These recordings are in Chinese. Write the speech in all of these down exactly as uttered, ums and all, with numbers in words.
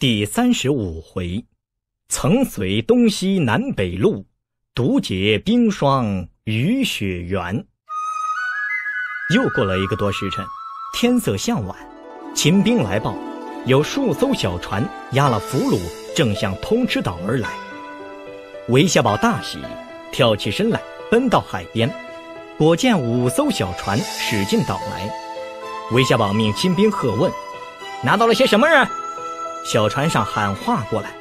第三十五回，曾随东西南北路，独解冰霜与雪原。又过了一个多时辰，天色向晚，秦兵来报，有数艘小船押了俘虏，正向通吃岛而来。韦小宝大喜，跳起身来，奔到海边，果见五艘小船驶进岛来。韦小宝命秦兵喝问：“拿到了些什么人？”小船上喊话过来：“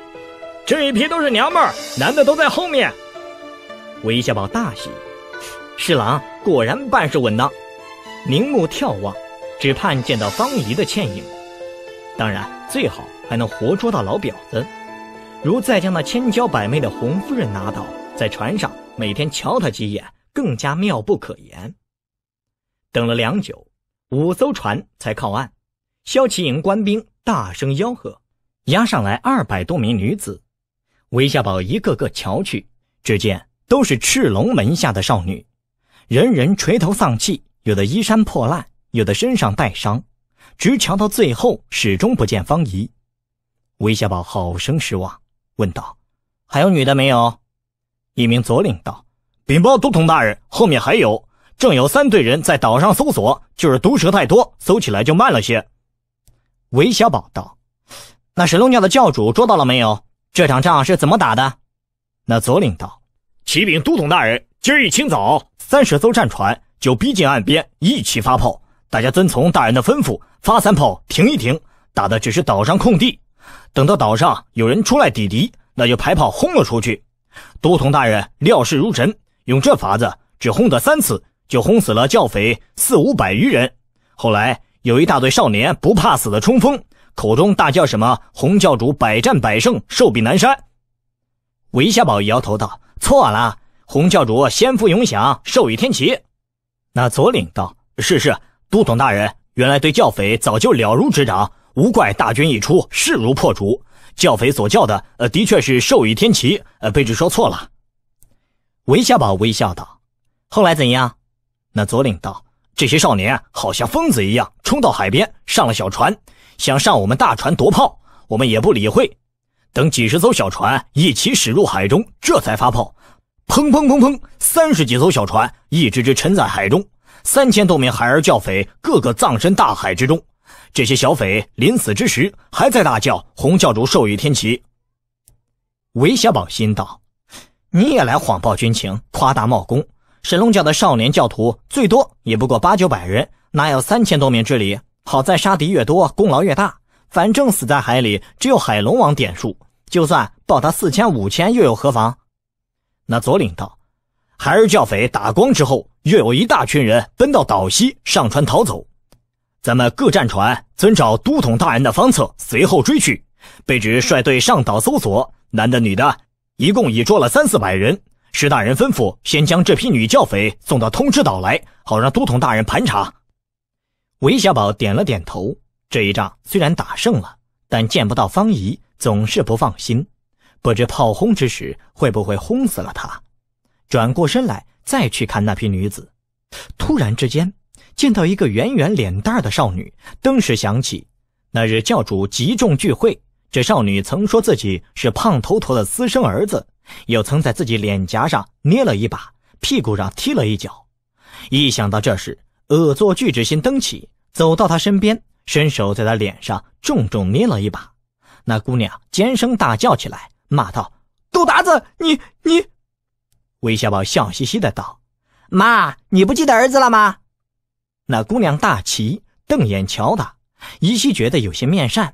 这一批都是娘们儿，男的都在后面。”韦小宝大喜，侍郎果然办事稳当。凝目眺望，只盼见到方怡的倩影，当然最好还能活捉到老婊子，如再将那千娇百媚的红夫人拿到，在船上每天瞧她几眼，更加妙不可言。等了良久，五艘船才靠岸，萧齐营官兵大声吆喝，押上来二百多名女子。韦小宝一个个瞧去，只见都是赤龙门下的少女，人人垂头丧气，有的衣衫破烂，有的身上带伤，直瞧到最后始终不见方怡。韦小宝好生失望，问道：“还有女的没有？”一名左领道：“禀报都统大人，后面还有，正有三队人在岛上搜索，就是毒蛇太多，搜起来就慢了些。”韦小宝道：“那神龙教的教主捉到了没有？这场仗是怎么打的？”那左领道：“启禀都统大人，今儿一清早，三十艘战船就逼近岸边，一起发炮。大家遵从大人的吩咐，发三炮，停一停。打的只是岛上空地，等到岛上有人出来抵敌，那就排炮轰了出去。都统大人料事如神，用这法子只轰得三次，就轰死了教匪四五百余人。后来有一大队少年不怕死的冲锋，口中大叫什么洪教主百战百胜，寿比南山。”韦小宝摇头道：“错了，洪教主先富永享，寿与天齐。”那左领道：“是是，都统大人原来对教匪早就了如指掌，无怪大军一出，势如破竹。教匪所叫的呃，的确是寿与天齐，呃，卑职说错了。”韦小宝微笑道：“后来怎样？”那左领道：“这些少年好像疯子一样冲到海边，上了小船，想上我们大船夺炮，我们也不理会，等几十艘小船一起驶入海中，这才发炮。砰砰砰砰，三十几艘小船一只只沉在海中，三千多名孩儿教匪个个葬身大海之中。这些小匪临死之时还在大叫洪教主授予天齐。”韦小宝心道：“你也来谎报军情，夸大冒功。神龙教的少年教徒最多也不过八九百人，哪有三千多名之理？好在杀敌越多，功劳越大。反正死在海里只有海龙王点数，就算报他四千五千又有何妨？”那左领道：“孩儿教匪打光之后，又有一大群人奔到岛西，上船逃走。咱们各战船遵照都统大人的方策，随后追去。卑职率队上岛搜索，男的女的，一共已捉了三四百人。石大人吩咐先将这批女教匪送到通知岛来，好让都统大人盘查。”韦小宝点了点头，这一仗虽然打胜了，但见不到方怡总是不放心，不知炮轰之时会不会轰死了她。转过身来再去看那批女子，突然之间见到一个圆圆脸蛋的少女，登时想起那日教主集众聚会，这少女曾说自己是胖头陀的私生儿子，又曾在自己脸颊上捏了一把，屁股上踢了一脚。一想到这事，恶作剧之心登起，走到她身边，伸手在她脸上重重捏了一把。那姑娘尖声大叫起来，骂道：“狗达子，你你！”韦小宝笑嘻嘻的道：“妈，你不记得儿子了吗？”那姑娘大奇，瞪眼瞧她，依稀觉得有些面善，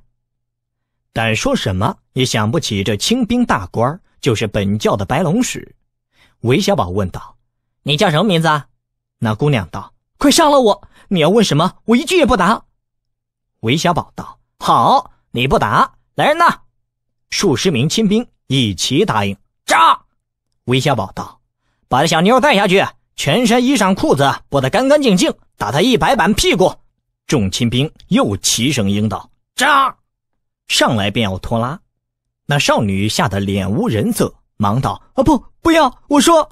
但说什么也想不起这清兵大官就是本教的白龙使。韦小宝问道：“你叫什么名字啊？”那姑娘道：“快杀了我，你要问什么我一句也不答。”韦小宝道：“好，你不答，来人呐！”数十名亲兵一齐答应。炸！韦小宝道：“把这小妞带下去，全身衣裳裤子剥得干干净净，打他一百板屁股。”众亲兵又齐声应道：“炸！”上来便要拖拉，那少女吓得脸无人色，忙道：“啊，不，不要！我说。”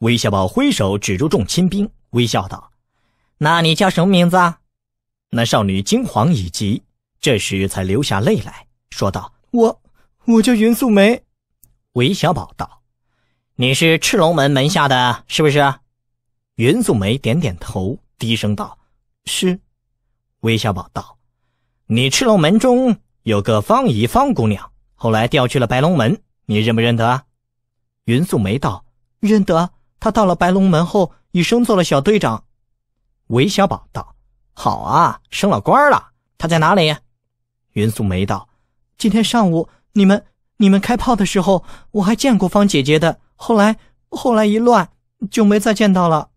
韦小宝挥手止住众亲兵，微笑道：“那你叫什么名字啊？”那少女惊惶已极，这时才流下泪来，说道：“我我叫云素梅。”韦小宝道：“你是赤龙门门下的，是不是？”云素梅点点头，低声道：“是。”韦小宝道：“你赤龙门中有个方姨方姑娘，后来调去了白龙门，你认不认得啊？”云素梅道：“认得，她到了白龙门后，已升做了小队长。”韦小宝道：“好啊，升了官了，她在哪里？”云素梅道：“今天上午你们你们开炮的时候，我还见过方姐姐的，后来后来一乱，就没再见到了。”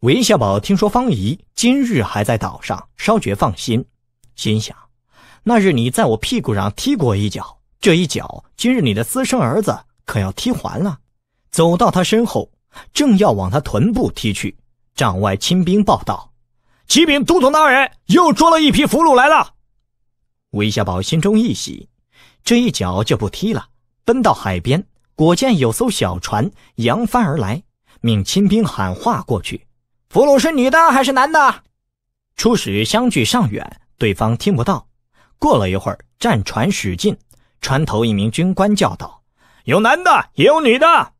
韦小宝听说方姨今日还在岛上，稍觉放心，心想：那日你在我屁股上踢过一脚，这一脚今日你的私生儿子可要踢还了。走到他身后，正要往他臀部踢去，帐外亲兵报道：“启禀都统大人，又捉了一批俘虏来了。”韦小宝心中一喜，这一脚就不踢了，奔到海边，果见有艘小船扬帆而来，命亲兵喊话过去：“俘虏是女的还是男的？”初始相距尚远，对方听不到。过了一会儿，战船驶近，船头一名军官叫道：“有男的，也有女的。”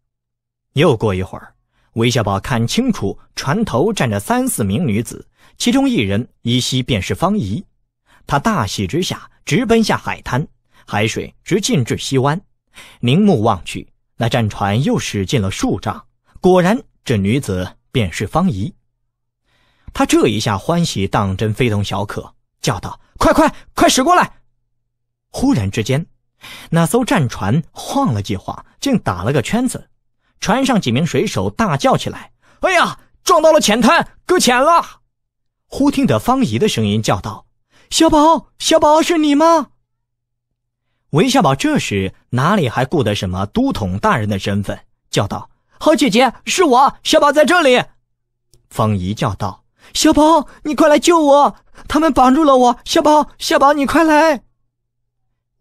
又过一会儿，韦小宝看清楚，船头站着三四名女子，其中一人依稀便是方姨。他大喜之下，直奔下海滩，海水直浸至膝弯。凝目望去，那战船又驶进了数丈，果然这女子便是方姨。他这一下欢喜当真非同小可，叫道：“快快快驶过来！”忽然之间，那艘战船晃了几晃，竟打了个圈子。船上几名水手大叫起来：“哎呀，撞到了浅滩，搁浅了！”忽听得方姨的声音叫道：“小宝，小宝，是你吗？”韦小宝这时哪里还顾得什么都统大人的身份，叫道：“好姐姐，是我，小宝在这里。”方姨叫道：“小宝，你快来救我，他们绑住了我，小宝，小宝，你快来。”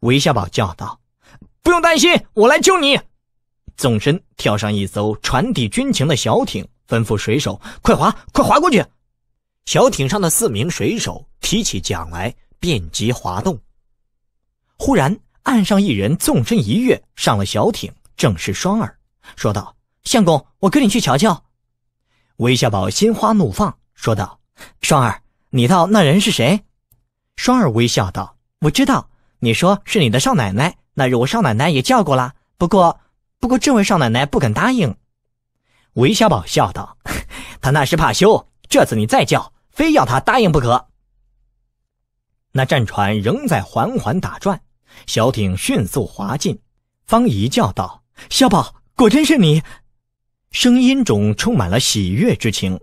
韦小宝叫道：“不用担心，我来救你。”纵身跳上一艘传递军情的小艇，吩咐水手：“快划，快划过去。”小艇上的四名水手提起桨来，便即划动。忽然岸上一人纵身一跃，上了小艇，正是双儿，说道：“相公，我跟你去瞧瞧。”韦小宝心花怒放，说道：“双儿，你道那人是谁？”双儿微笑道：“我知道，你说是你的少奶奶，那日我少奶奶也叫过了，不过不过这位少奶奶不肯答应。”韦小宝笑道：“他那时怕羞，这次你再叫，非要他答应不可。”那战船仍在缓缓打转，小艇迅速滑进。方姨叫道：“小宝，果真是你！”声音中充满了喜悦之情。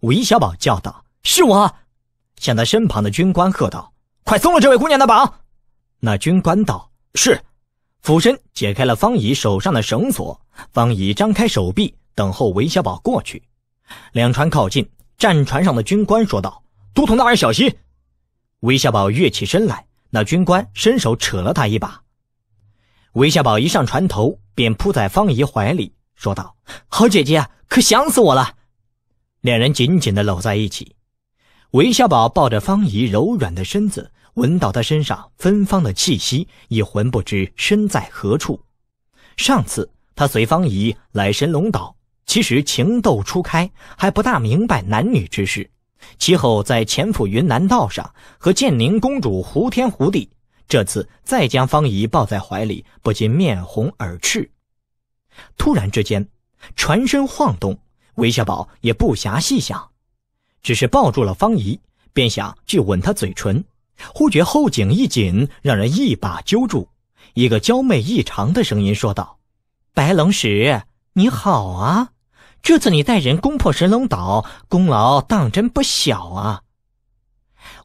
韦小宝叫道：“是我！”向他身旁的军官喝道：“快松了这位姑娘的绑！”那军官道：“是。”俯身解开了方姨手上的绳索。方姨张开手臂，等候韦小宝过去。两船靠近，战船上的军官说道：“都统大人小心！”韦小宝跃起身来，那军官伸手扯了他一把。韦小宝一上船头，便扑在方姨怀里，说道：“好姐姐，可想死我了！”两人紧紧地搂在一起。韦小宝抱着方姨柔软的身子，闻到她身上芬芳的气息，已魂不知身在何处。上次他随方姨来神龙岛，其实情窦初开，还不大明白男女之事。其后在潜伏云南道上和建宁公主胡天胡地，这次再将方姨抱在怀里，不禁面红耳赤。突然之间，船身晃动，韦小宝也不暇细想，只是抱住了方姨，便想去吻她嘴唇，忽觉后颈一紧，让人一把揪住。一个娇媚异常的声音说道：“白龙使，你好啊！这次你带人攻破神龙岛，功劳当真不小啊！”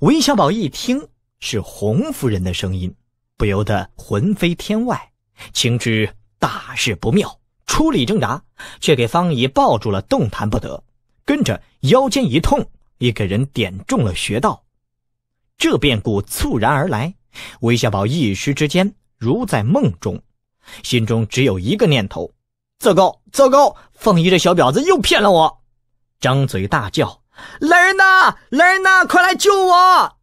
韦小宝一听是洪夫人的声音，不由得魂飞天外，情知大事不妙，出力挣扎，却给方姨抱住了，动弹不得。跟着腰间一痛，一个人点中了穴道。这变故猝然而来，韦小宝一时之间如在梦中，心中只有一个念头：糟糕，糟糕！方姨这小婊子又骗了我！张嘴大叫：“来人呐，来人呐，快来救我！”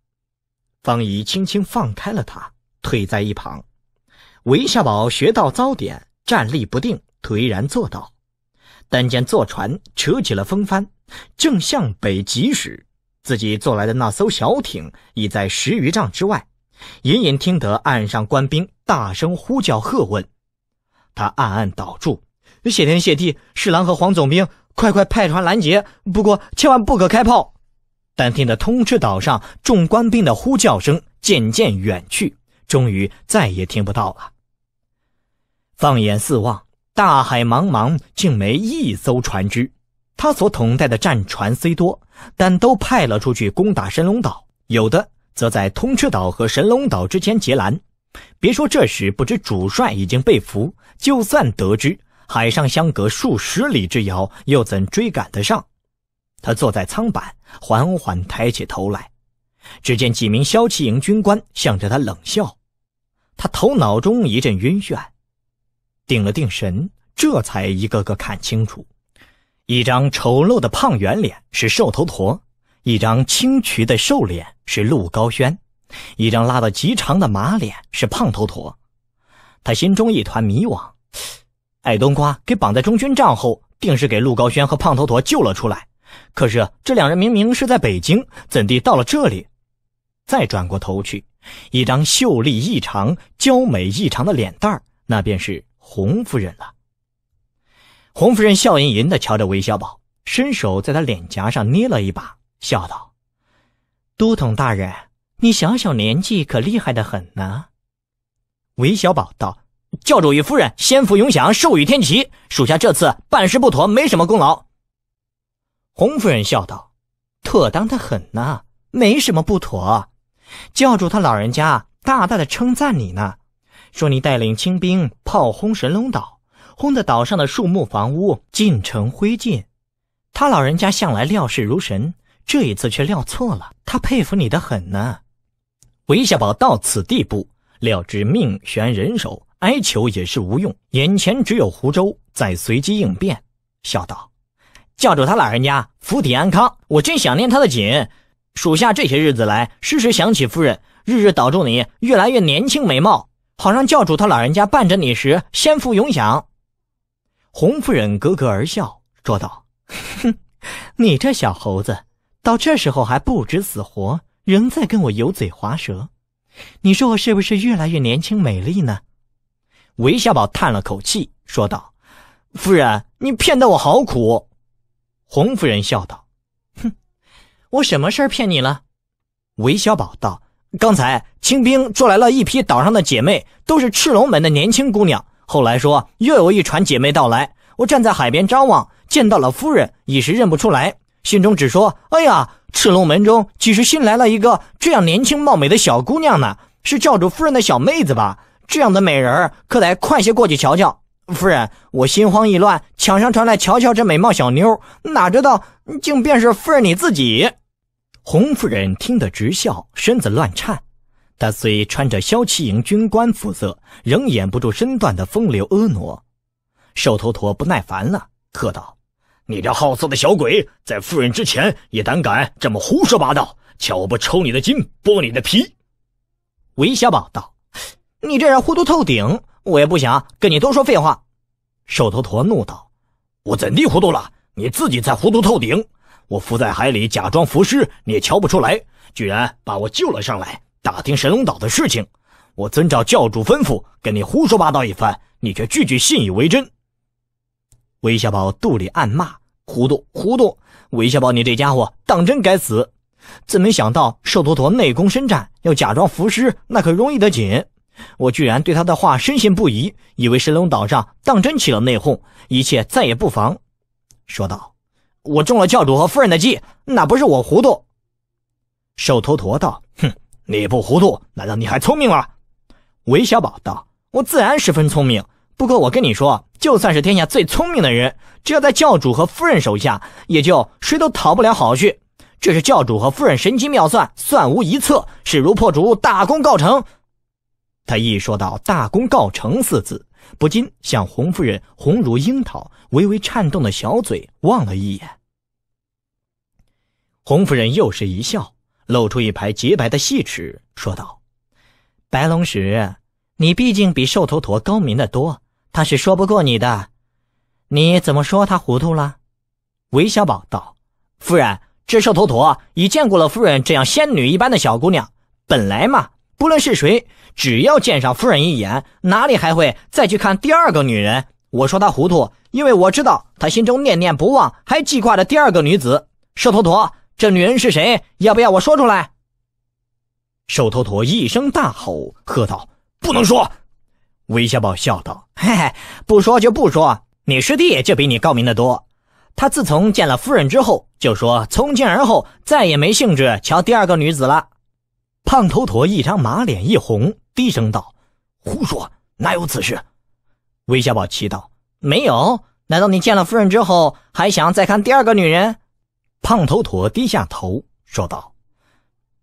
方姨轻轻放开了他，退在一旁。韦小宝学到糟点，站立不定，颓然坐倒。但见坐船扯起了风帆，正向北疾时，自己坐来的那艘小艇已在十余丈之外，隐隐听得岸上官兵大声呼叫喝问。他暗暗倒住，谢天谢地，侍郎和黄总兵快快派船拦截，不过千万不可开炮。但听得通赤岛上众官兵的呼叫声渐渐远去，终于再也听不到了。放眼四望，大海茫茫，竟没一艘船只。他所统带的战船虽多，但都派了出去攻打神龙岛，有的则在通赤岛和神龙岛之间截拦。别说这时不知主帅已经被俘，就算得知，海上相隔数十里之遥，又怎追赶得上？他坐在舱板，缓缓抬起头来，只见几名骁骑营军官向着他冷笑。他头脑中一阵晕眩，定了定神，这才一个个看清楚。一张丑陋的胖圆脸是瘦头陀，一张清癯的瘦脸是陆高轩，一张拉得极长的马脸是胖头陀。他心中一团迷惘，矮冬瓜给绑在中军帐后，定是给陆高轩和胖头陀救了出来，可是这两人明明是在北京，怎地到了这里？再转过头去，一张秀丽异常、娇美异常的脸蛋儿，那便是洪夫人了。洪夫人笑吟吟地瞧着韦小宝，伸手在他脸颊上捏了一把，笑道：“都统大人，你小小年纪可厉害得很呢。”韦小宝道：“教主与夫人先福永享，寿与天齐，属下这次办事不妥，没什么功劳。”洪夫人笑道：“妥当得很呢，没什么不妥。教主他老人家大大的称赞你呢，说你带领清兵炮轰神龙岛，轰得岛上的树木房屋尽成灰烬。他老人家向来料事如神，这一次却料错了，他佩服你的很呢。”韦小宝到此地步，料知命悬人手，哀求也是无用，眼前只有湖州，再随机应变，笑道：“教主他老人家府邸安康，我真想念他的紧。属下这些日子来，时时想起夫人，日日祷祝你越来越年轻美貌，好让教主他老人家伴着你时先福永享。”洪夫人咯咯而笑，说道：“哼，你这小猴子，到这时候还不知死活，仍在跟我油嘴滑舌，你说我是不是越来越年轻美丽呢？”韦小宝叹了口气，说道：“夫人，你骗得我好苦。”洪夫人笑道：“哼，我什么事儿骗你了？”韦小宝道：“刚才清兵捉来了一批岛上的姐妹，都是赤龙门的年轻姑娘。后来说又有一船姐妹到来，我站在海边张望，见到了夫人，一时认不出来，心中只说：哎呀，赤龙门中几时新来了一个这样年轻貌美的小姑娘呢？是教主夫人的小妹子吧？这样的美人可得快些过去瞧瞧。夫人，我心慌意乱，抢上船来瞧瞧这美貌小妞，哪知道竟便是夫人你自己。”洪夫人听得直笑，身子乱颤。他虽穿着骁骑营军官服色，仍掩不住身段的风流婀娜。瘦头陀不耐烦了，喝道：“你这好色的小鬼，在夫人之前也胆敢这么胡说八道，瞧我不抽你的筋，剥你的皮！”韦小宝道：“你这人糊涂透顶，我也不想跟你多说废话。”瘦头陀怒道：“我怎地糊涂了？你自己才糊涂透顶！我浮在海里假装浮尸，你也瞧不出来，居然把我救了上来，打听神龙岛的事情。我遵照教主吩咐跟你胡说八道一番，你却句句信以为真。”韦小宝肚里暗骂：“糊涂糊涂！韦小宝你这家伙当真该死！怎没想到瘦头陀内功深湛，要假装浮尸那可容易得紧。我居然对他的话深信不疑，以为神龙岛上当真起了内讧，一切再也不防。”说道：“我中了教主和夫人的计，哪不是我糊涂？”瘦头陀道：“哼，你不糊涂，难道你还聪明了？”韦小宝道：“我自然十分聪明，不过我跟你说，就算是天下最聪明的人，只要在教主和夫人手下，也就谁都讨不了好去。这是教主和夫人神机妙算，算无一策，势如破竹，大功告成。”他一说到“大功告成”四字，不禁向洪夫人红如樱桃、微微颤动的小嘴望了一眼。洪夫人又是一笑，露出一排洁白的细齿，说道：“白龙石，你毕竟比兽头陀高明得多，他是说不过你的。你怎么说他糊涂了？”韦小宝道：“夫人，这兽头陀已见过了夫人这样仙女一般的小姑娘，本来嘛，不论是谁，只要见上夫人一眼，哪里还会再去看第二个女人？我说他糊涂，因为我知道他心中念念不忘，还记挂着第二个女子。兽头陀，这女人是谁？要不要我说出来？”兽头陀一声大吼，喝道：“不能说！”韦小宝笑道：“嘿嘿，不说就不说。你师弟就比你高明得多。他自从见了夫人之后，就说从今而后再也没兴致瞧第二个女子了。”胖头陀一张马脸一红，低声道：“胡说，哪有此事？”韦小宝奇道：“没有？难道你见了夫人之后，还想再看第二个女人？”胖头陀低下头说道：“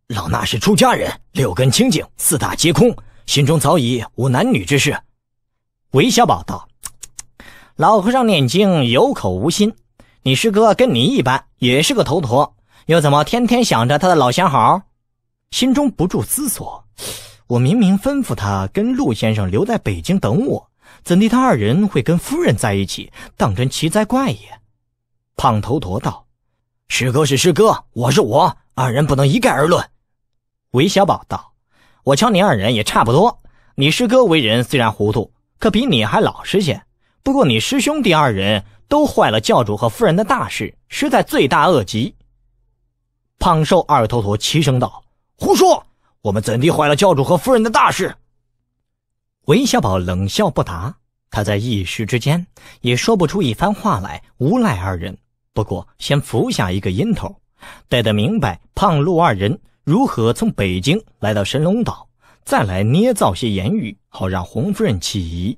老衲是出家人，六根清净，四大皆空，心中早已无男女之事。”韦小宝道：“老和尚念经有口无心，你师哥跟你一般，也是个头陀，又怎么天天想着他的老相好？”心中不住思索：我明明吩咐他跟陆先生留在北京等我，怎地他二人会跟夫人在一起？当真奇哉怪也。胖头陀道：“师哥是师哥，我是我，二人不能一概而论。”韦小宝道：“我瞧你二人也差不多，你师哥为人虽然糊涂，可比你还老实些。不过你师兄弟二人都坏了教主和夫人的大事，实在罪大恶极。”胖瘦二头陀齐声道：“胡说！我们怎地坏了教主和夫人的大事？”韦小宝冷笑不答，他在一时之间也说不出一番话来无赖二人，不过先服下一个阴头，待得明白胖陆二人如何从北京来到神龙岛，再来捏造些言语，好让洪夫人起疑。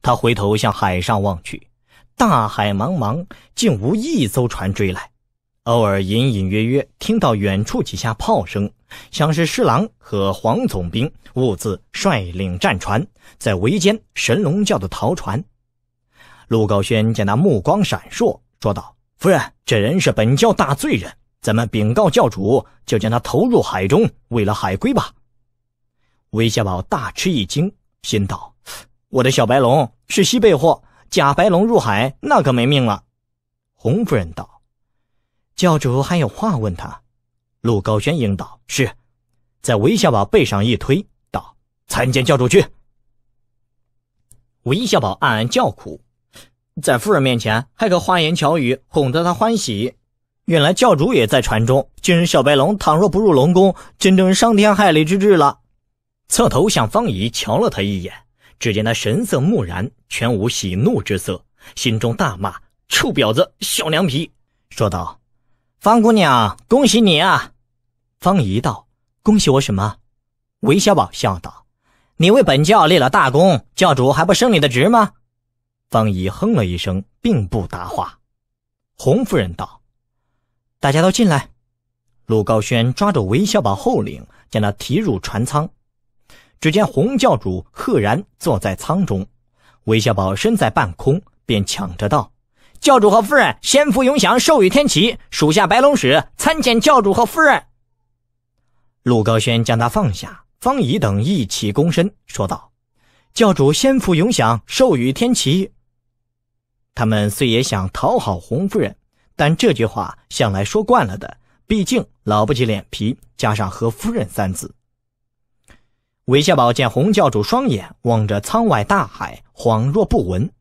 他回头向海上望去，大海茫茫，竟无一艘船追来，偶尔隐隐约约听到远处几下炮声，像是施琅和黄总兵兀自率领战船在围歼神龙教的逃船。陆高轩见他目光闪烁，说道：“夫人，这人是本教大罪人，咱们禀告教主，就将他投入海中，为了海龟吧。”韦小宝大吃一惊，心道：我的小白龙是西北货，假白龙入海，那可没命了。洪夫人道：“教主还有话问他？”陆高轩应道：“是。”在韦小宝背上一推，道：“参见教主去。”韦小宝暗暗叫苦，在夫人面前还可花言巧语哄得他欢喜，原来教主也在船中，今日小白龙倘若不入龙宫，真正伤天害理之至了。侧头向方怡瞧了他一眼，只见他神色木然，全无喜怒之色，心中大骂：“臭婊子，小娘皮！”说道：“方姑娘，恭喜你啊！”方怡道：“恭喜我什么？”韦小宝笑道：“你为本教立了大功，教主还不升你的职吗？”方怡哼了一声，并不答话。洪夫人道：“大家都进来。”陆高轩抓住韦小宝后领，将他提入船舱。只见洪教主赫然坐在舱中，韦小宝身在半空，便抢着道：“教主和夫人仙福永享，寿与天齐，属下白龙使参见教主和夫人。”陆高轩将他放下，方怡等一起躬身说道：“教主仙福永享，寿与天齐。”他们虽也想讨好洪夫人，但这句话向来说惯了的，毕竟老不起脸皮，加上和夫人三字。韦小宝见洪教主双眼望着舱外大海，恍若不闻，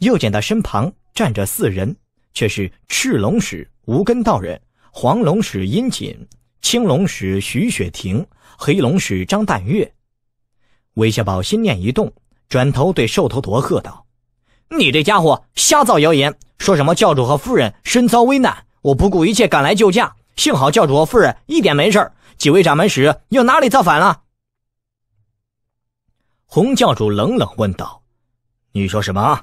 又见他身旁站着四人，却是赤龙使无根道人、黄龙使殷勤、青龙使徐雪婷、黑龙使张淡月。韦小宝心念一动，转头对兽头陀喝道：“你这家伙瞎造谣言，说什么教主和夫人身遭危难，我不顾一切赶来救驾，幸好教主和夫人一点没事，几位掌门使又哪里造反了？”洪教主冷冷问道：“你说什么？”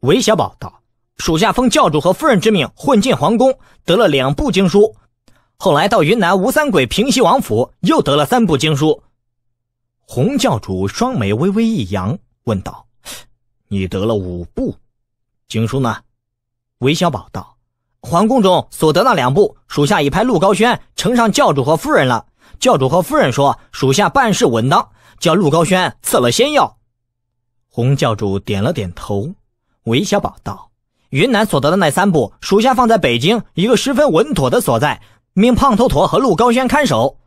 韦小宝道：“属下奉教主和夫人之命混进皇宫，得了两部经书，后来到云南吴三桂平西王府，又得了三部经书。”洪教主双眉微微一扬，问道：“你得了五部经书呢？”韦小宝道：“皇宫中所得那两部，属下已派陆高轩呈上教主和夫人了，教主和夫人说，属下办事稳当，叫陆高轩赐了仙药。洪教主点了点头。韦小宝道：云南所得的那三部，属下放在北京一个十分稳妥的所在，命胖头陀和陆高轩看守。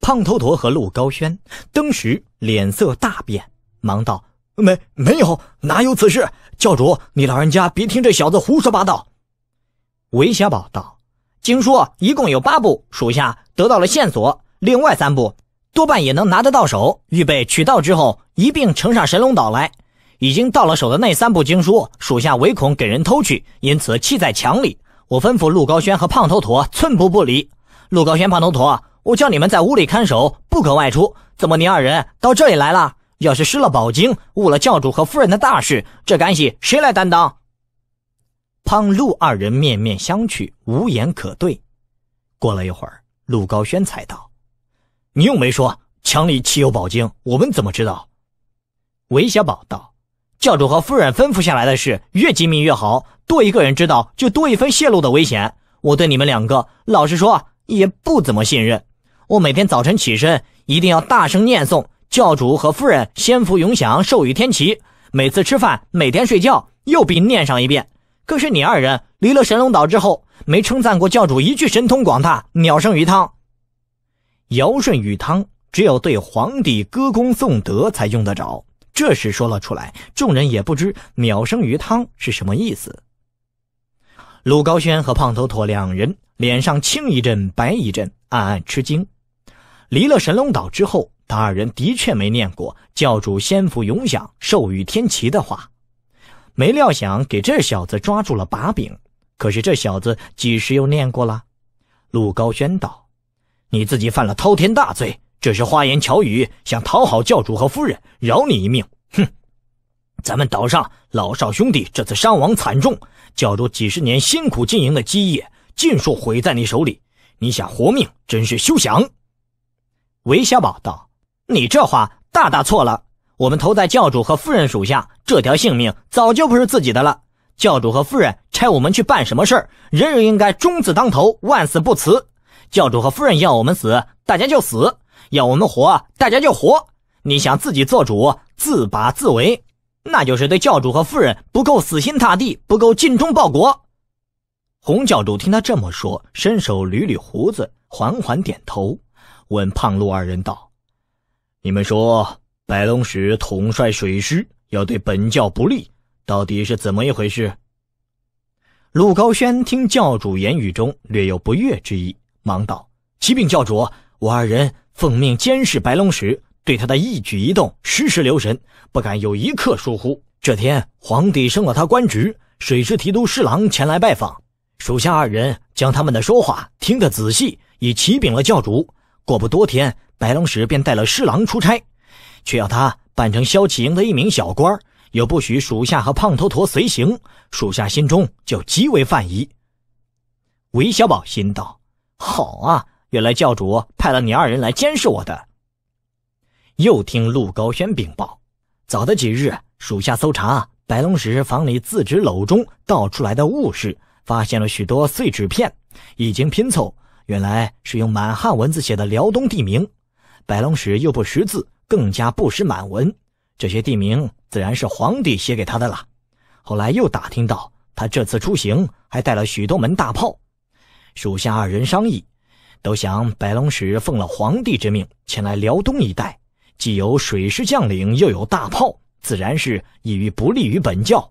胖头陀和陆高轩登时脸色大变，忙道：没没有，哪有此事？教主，你老人家别听这小子胡说八道。韦小宝道：经书一共有八部，属下得到了线索，另外三部多半也能拿得到手，预备取到之后一并呈上神龙岛来。已经到了手的那三部经书，属下唯恐给人偷去，因此弃在墙里。我吩咐陆高轩和胖头陀寸步不离。陆高轩、胖头陀，我叫你们在屋里看守，不可外出。怎么你二人到这里来了？要是失了宝经，误了教主和夫人的大事，这干系谁来担当？胖陆二人面面相觑，无言可对。过了一会儿，陆高轩才道：你又没说墙里岂有宝经，我们怎么知道？韦小宝道：教主和夫人吩咐下来的事，越机密越好，多一个人知道就多一分泄露的危险。我对你们两个老实说也不怎么信任，我每天早晨起身一定要大声念诵教主和夫人仙福永享授予天齐，每次吃饭每天睡觉又必念上一遍。可是你二人离了神龙岛之后，没称赞过教主一句神通广大，鸟胜鱼汤。尧舜禹汤只有对皇帝歌功颂德才用得着，这时说了出来，众人也不知鸟胜鱼汤是什么意思。鲁高轩和胖头陀两人脸上青一阵白一阵，暗暗吃惊。离了神龙岛之后，他二人的确没念过教主仙福永享授予天齐的话，没料想给这小子抓住了把柄。可是这小子几时又念过了？陆高轩道：你自己犯了滔天大罪，这是花言巧语，想讨好教主和夫人，饶你一命。哼，咱们岛上老少兄弟这次伤亡惨重，教主几十年辛苦经营的基业尽数毁在你手里，你想活命真是休想。韦小宝道：你这话大大错了，我们投在教主和夫人属下，这条性命早就不是自己的了。教主和夫人差我们去办什么事儿，人人应该忠字当头，万死不辞。教主和夫人要我们死，大家就死；要我们活，大家就活。你想自己做主，自把自为，那就是对教主和夫人不够死心塌地，不够尽忠报国。洪教主听他这么说，伸手捋捋胡子，缓缓点头，问胖陆二人道：你们说白龙使统帅水师要对本教不利，到底是怎么一回事？陆高轩听教主言语中略有不悦之意，忙道：启禀教主，我二人奉命监视白龙使，对他的一举一动时时留神，不敢有一刻疏忽。这天皇帝升了他官职，水师提督侍郎前来拜访，属下二人将他们的说话听得仔细，已启禀了教主。过不多天，白龙使便带了侍郎出差，却要他扮成萧启营的一名小官，又不许属下和胖头陀随行，属下心中就极为犯疑。韦小宝心道：好啊，原来教主派了你二人来监视我的。又听陆高轩禀报：早的几日，属下搜查白龙石房里自纸篓中倒出来的物事，发现了许多碎纸片，一经拼凑，原来是用满汉文字写的辽东地名。白龙石又不识字，更加不识满文，这些地名自然是皇帝写给他的了。后来又打听到他这次出行还带了许多门大炮，属下二人商议，都想白龙使奉了皇帝之命前来辽东一带，既有水师将领又有大炮，自然是意欲不利于本教。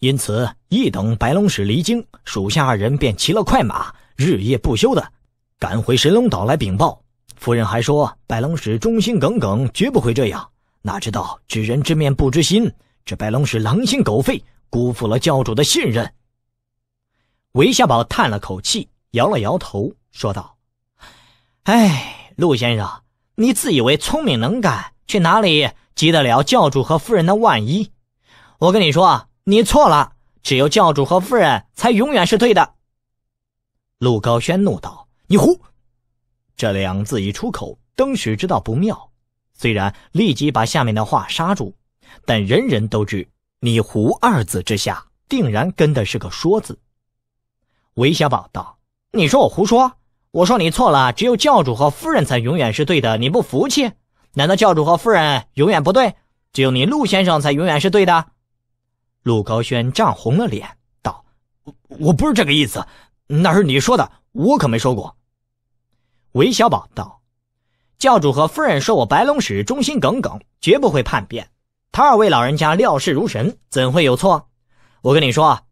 因此一等白龙使离京，属下二人便骑了快马，日夜不休的赶回神龙岛来禀报。夫人还说白龙使忠心耿耿，绝不会这样，哪知道知人知面不知心，这白龙使狼心狗肺，辜负了教主的信任。韦小宝叹了口气，摇了摇头，说道：哎，陆先生，你自以为聪明能干，却哪里及得了教主和夫人的万一。我跟你说，你错了，只有教主和夫人才永远是对的。陆高轩怒道：你胡！这两字一出口，登时知道不妙，虽然立即把下面的话刹住，但人人都知你胡二字之下定然跟的是个说字。韦小宝道：你说我胡说？我说你错了，只有教主和夫人才永远是对的，你不服气？难道教主和夫人永远不对，只有你陆先生才永远是对的？陆高轩涨红了脸道，我不是这个意思，那是你说的，我可没说过。韦小宝道，教主和夫人说我白龙使忠心耿耿，绝不会叛变，他二位老人家料事如神，怎会有错？我跟你说啊，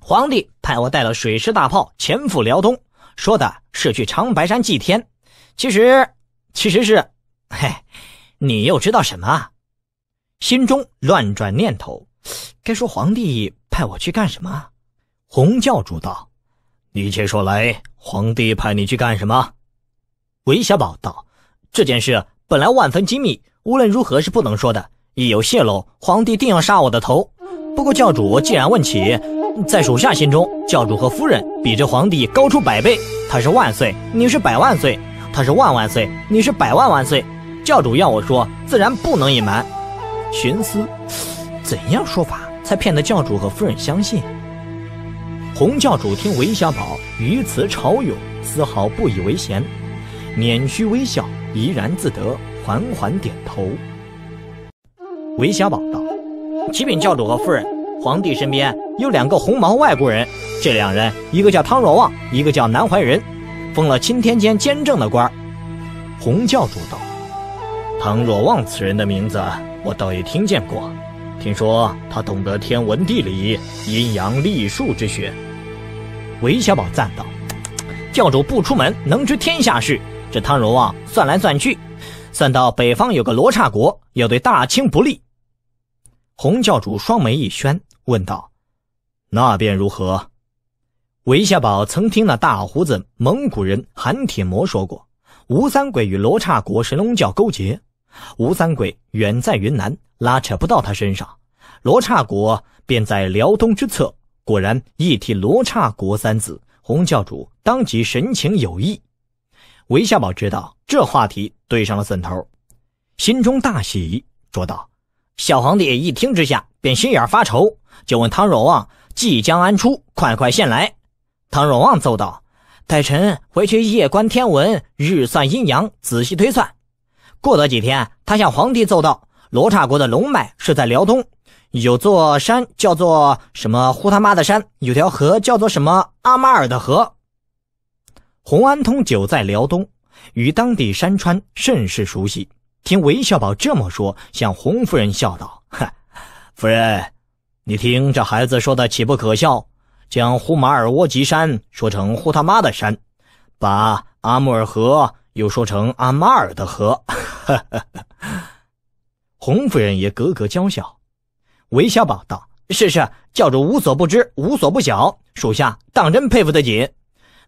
皇帝派我带了水师大炮潜赴辽东，说的是去长白山祭天，其实其实是，嘿，你又知道什么啊？心中乱转念头，该说皇帝派我去干什么？洪教主道，一切说来，皇帝派你去干什么？韦小宝道，这件事本来万分机密，无论如何是不能说的，一有泄露，皇帝定要杀我的头。不过教主既然问起，在属下心中，教主和夫人比这皇帝高出百倍，他是万岁，你是百万岁，他是万万岁，你是百万万岁，教主要我说，自然不能隐瞒。寻思怎样说法才骗得教主和夫人相信。洪教主听韦小宝语词潮涌，丝毫不以为嫌，捻须微笑，怡然自得，缓缓点头。韦小宝道，启禀教主和夫人，皇帝身边有两个红毛外国人，这两人一个叫汤若望，一个叫南怀仁，封了钦天监监正的官。洪教主道，汤若望此人的名字我倒也听见过，听说他懂得天文地理、阴阳历数之学。韦小宝赞道，教主不出门能知天下事，这汤若望算来算去，算到北方有个罗刹国，要对大清不利。洪教主双眉一轩，问道，那便如何？韦小宝曾听那大胡子蒙古人韩铁摩说过，吴三桂与罗刹国神龙教勾结，吴三桂远在云南，拉扯不到他身上，罗刹国便在辽东之侧，果然一提罗刹国三字，洪教主当即神情有异。韦小宝知道这话题对上了枕头，心中大喜，说道，小皇帝一听之下便心眼发愁，就问汤若望即将安出，快快现来。汤若望奏道，待臣回去夜观天文，日算阴阳，仔细推算。过得几天，他向皇帝奏道，罗刹国的龙脉是在辽东，有座山叫做什么呼他妈的山，有条河叫做什么阿马尔的河。洪安通久在辽东，与当地山川甚是熟悉，听韦小宝这么说，向洪夫人笑道，夫人，你听这孩子说的岂不可笑，将呼马尔窝吉山说成呼他妈的山，把阿木尔河又说成阿马尔的河。洪夫人也咯咯娇笑。韦小宝道，是是，教主无所不知，无所不晓，属下当真佩服得紧。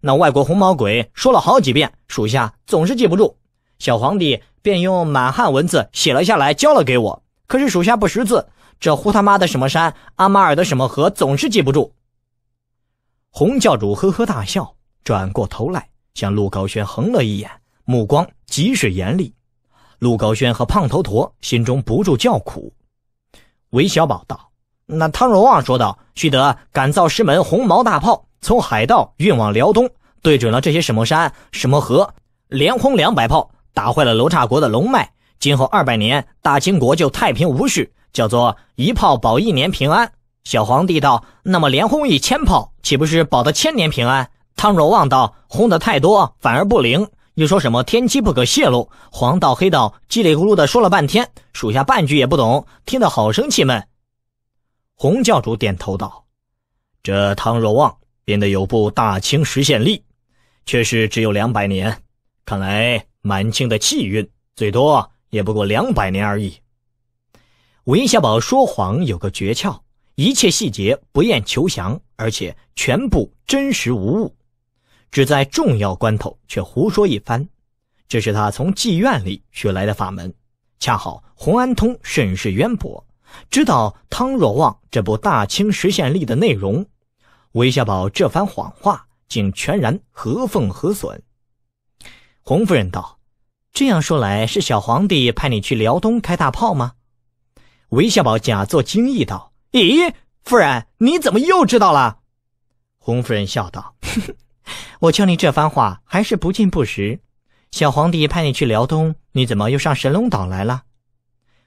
那外国红毛鬼说了好几遍，属下总是记不住，小皇帝便用满汉文字写了下来，交了给我，可是属下不识字，这呼他妈的什么山，阿马尔的什么河，总是记不住。洪教主呵呵大笑，转过头来向陆高轩横了一眼，目光极是严厉。陆高轩和胖头陀心中不住叫苦。韦小宝道，那汤若望说道，须得赶造石门红毛大炮，从海道运往辽东，对准了这些什么山什么河，连轰两百炮，打坏了罗刹国的龙脉，今后二百年大清国就太平无事，叫做一炮保一年平安。小皇帝道，那么连轰一千炮，岂不是保得千年平安？汤若望道，轰得太多反而不灵，又说什么天机不可泄露，黄道黑道叽里咕噜的说了半天，属下半句也不懂，听得好生气闷。洪教主点头道，这汤若望编得有部大清十县历，却是只有两百年，看来满清的气运最多也不过两百年而已。韦小宝说谎有个诀窍，一切细节不厌求详，而且全部真实无误，只在重要关头却胡说一番，这是他从妓院里学来的法门。恰好洪安通甚是渊博，知道汤若望这部大清十县历的内容，韦小宝这番谎话竟全然合缝合损。洪夫人道，这样说来是小皇帝派你去辽东开大炮吗？韦小宝假作惊异道，咦，夫人你怎么又知道了？洪夫人笑道，呵呵，我劝你这番话还是不近不实。小皇帝派你去辽东，你怎么又上神龙岛来了？”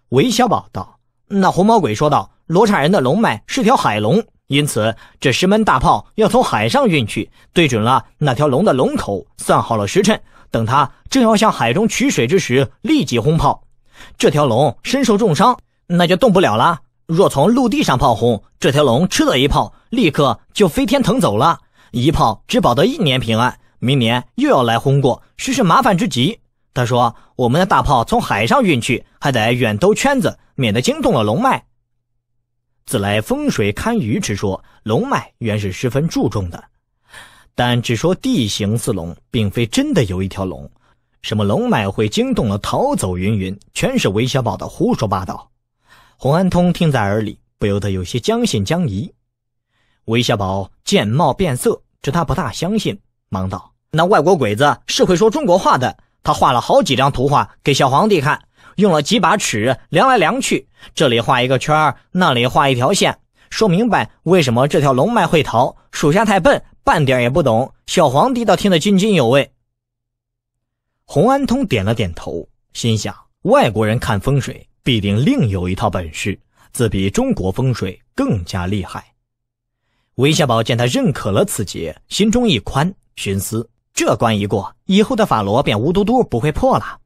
韦小宝道：“那红毛鬼说道，罗刹人的龙脉是条海龙，因此这石门大炮要从海上运去，对准了那条龙的龙口，算好了时辰，等它正要向海中取水之时，立即轰炮。这条龙身受重伤，那就动不了了。若从陆地上炮轰，这条龙吃了一炮，立刻就飞天腾走了，一炮只保得一年平安，明年又要来轰过，实是麻烦之极。”他说：“我们的大炮从海上运去，还得远兜圈子，免得惊动了龙脉。”自来风水堪舆之说，龙脉原是十分注重的，但只说地形似龙，并非真的有一条龙。什么龙脉会惊动了逃走云云，全是韦小宝的胡说八道。洪安通听在耳里，不由得有些将信将疑。韦小宝见貌变色，知他不大相信，忙道：“那外国鬼子是会说中国话的，他画了好几张图画给小皇帝看，用了几把尺量来量去，这里画一个圈，那里画一条线，说明白为什么这条龙脉会逃。属下太笨，半点也不懂，小皇帝倒听得津津有味。”洪安通点了点头，心想外国人看风水必定另有一套本事，自比中国风水更加厉害。韦小宝见他认可了此节，心中一宽，寻思这关一过，以后的法罗便无嘟嘟不会破了，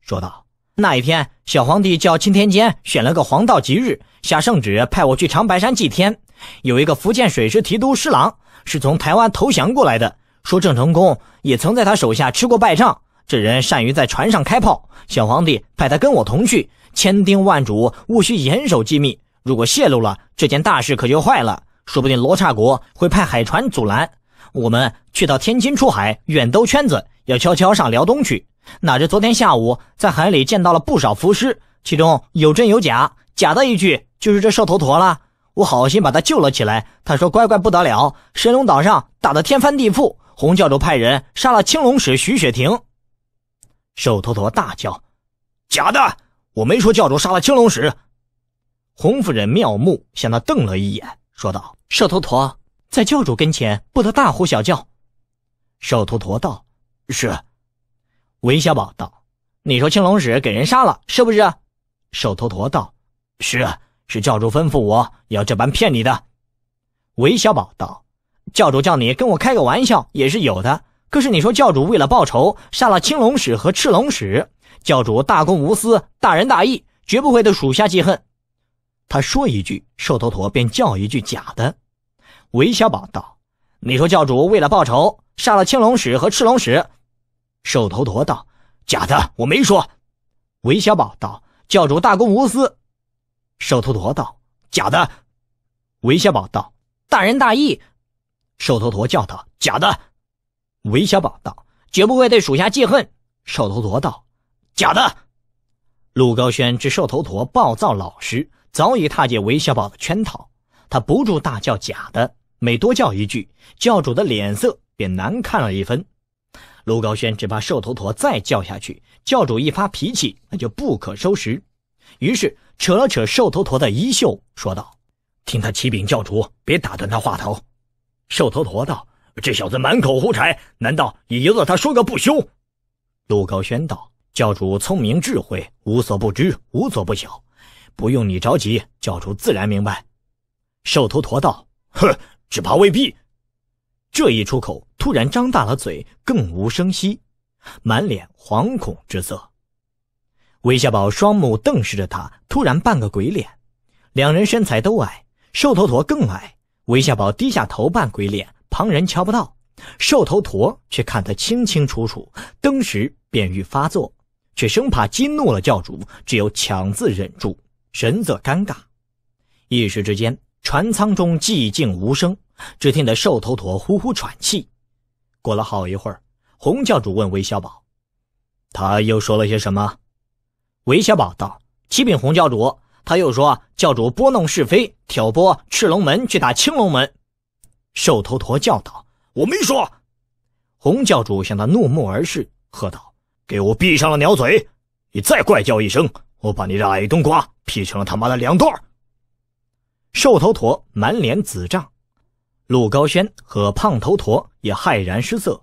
说道：“那一天小皇帝叫钦天监选了个黄道吉日，下圣旨派我去长白山祭天。有一个福建水师提督施琅是从台湾投降过来的，说郑成功也曾在他手下吃过败仗，这人善于在船上开炮，小皇帝派他跟我同去，千叮万嘱务须严守机密，如果泄露了，这件大事可就坏了，说不定罗刹国会派海船阻拦。我们去到天津出海，远兜圈子，要悄悄上辽东去。哪知昨天下午在海里见到了不少浮尸，其中有真有假，假的一具就是这瘦头陀了。我好心把他救了起来，他说乖乖不得了，神龙岛上打得天翻地覆，洪教主派人杀了青龙使徐雪婷。”瘦头陀大叫：“假的！我没说教主杀了青龙使。”洪夫人妙目向他瞪了一眼，说道：“瘦头陀，在教主跟前不得大呼小叫。”瘦头陀道：“是。”韦小宝道：“你说青龙使给人杀了是不是？”瘦头陀道：“是，是教主吩咐我要这般骗你的。”韦小宝道：“教主叫你跟我开个玩笑也是有的，可是你说教主为了报仇杀了青龙使和赤龙使，教主大公无私，大仁大义，绝不会对属下记恨。”他说一句，瘦头陀便叫一句假的。韦小宝道：“你说教主为了报仇杀了青龙使和赤龙使。”瘦头陀道：“假的，我没说。”韦小宝道：“教主大公无私。”瘦头陀道：“假的。”韦小宝道：“大仁大义。”瘦头陀叫道：“假的。”韦小宝道：“绝不会对属下记恨。”瘦头陀道：“假的。”陆高轩知瘦头陀暴躁老实，早已踏进韦小宝的圈套，他不住大叫假的，每多叫一句，教主的脸色便难看了一分。卢高轩只怕瘦头陀再叫下去，教主一发脾气，那就不可收拾，于是扯了扯瘦头陀的衣袖，说道：“听他启禀教主，别打断他话头。”瘦头陀道：“这小子满口胡柴，难道也由得他说个不休？”卢高轩道：“教主聪明智慧，无所不知，无所不晓，不用你着急，教主自然明白。”瘦头陀道：“哼，只怕未必。”这一出口突然张大了嘴，更无声息，满脸惶恐之色。韦小宝双目瞪视着他，突然扮个鬼脸。两人身材都矮，瘦头陀更矮，韦小宝低下头扮鬼脸，旁人瞧不到，瘦头陀却看得清清楚楚，登时便欲发作，却生怕激怒了教主，只有强自忍住，神色尴尬。一时之间船舱中寂静无声，只听得瘦头陀呼呼喘气。过了好一会儿，洪教主问韦小宝：“他又说了些什么？”韦小宝道：“启禀洪教主，他又说教主拨弄是非，挑拨赤龙门去打青龙门。”瘦头陀叫道：“我没说。”洪教主向他怒目而视，喝道：“给我闭上了鸟嘴！你再怪叫一声，我把你的矮冬瓜劈成了他妈的两段！”瘦头陀满脸紫胀，鲁高轩和胖头陀也骇然失色，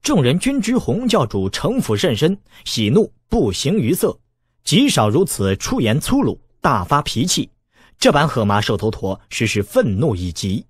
众人均知洪教主城府甚深，喜怒不形于色，极少如此出言粗鲁，大发脾气。这般喝骂瘦头陀，实是愤怒已极。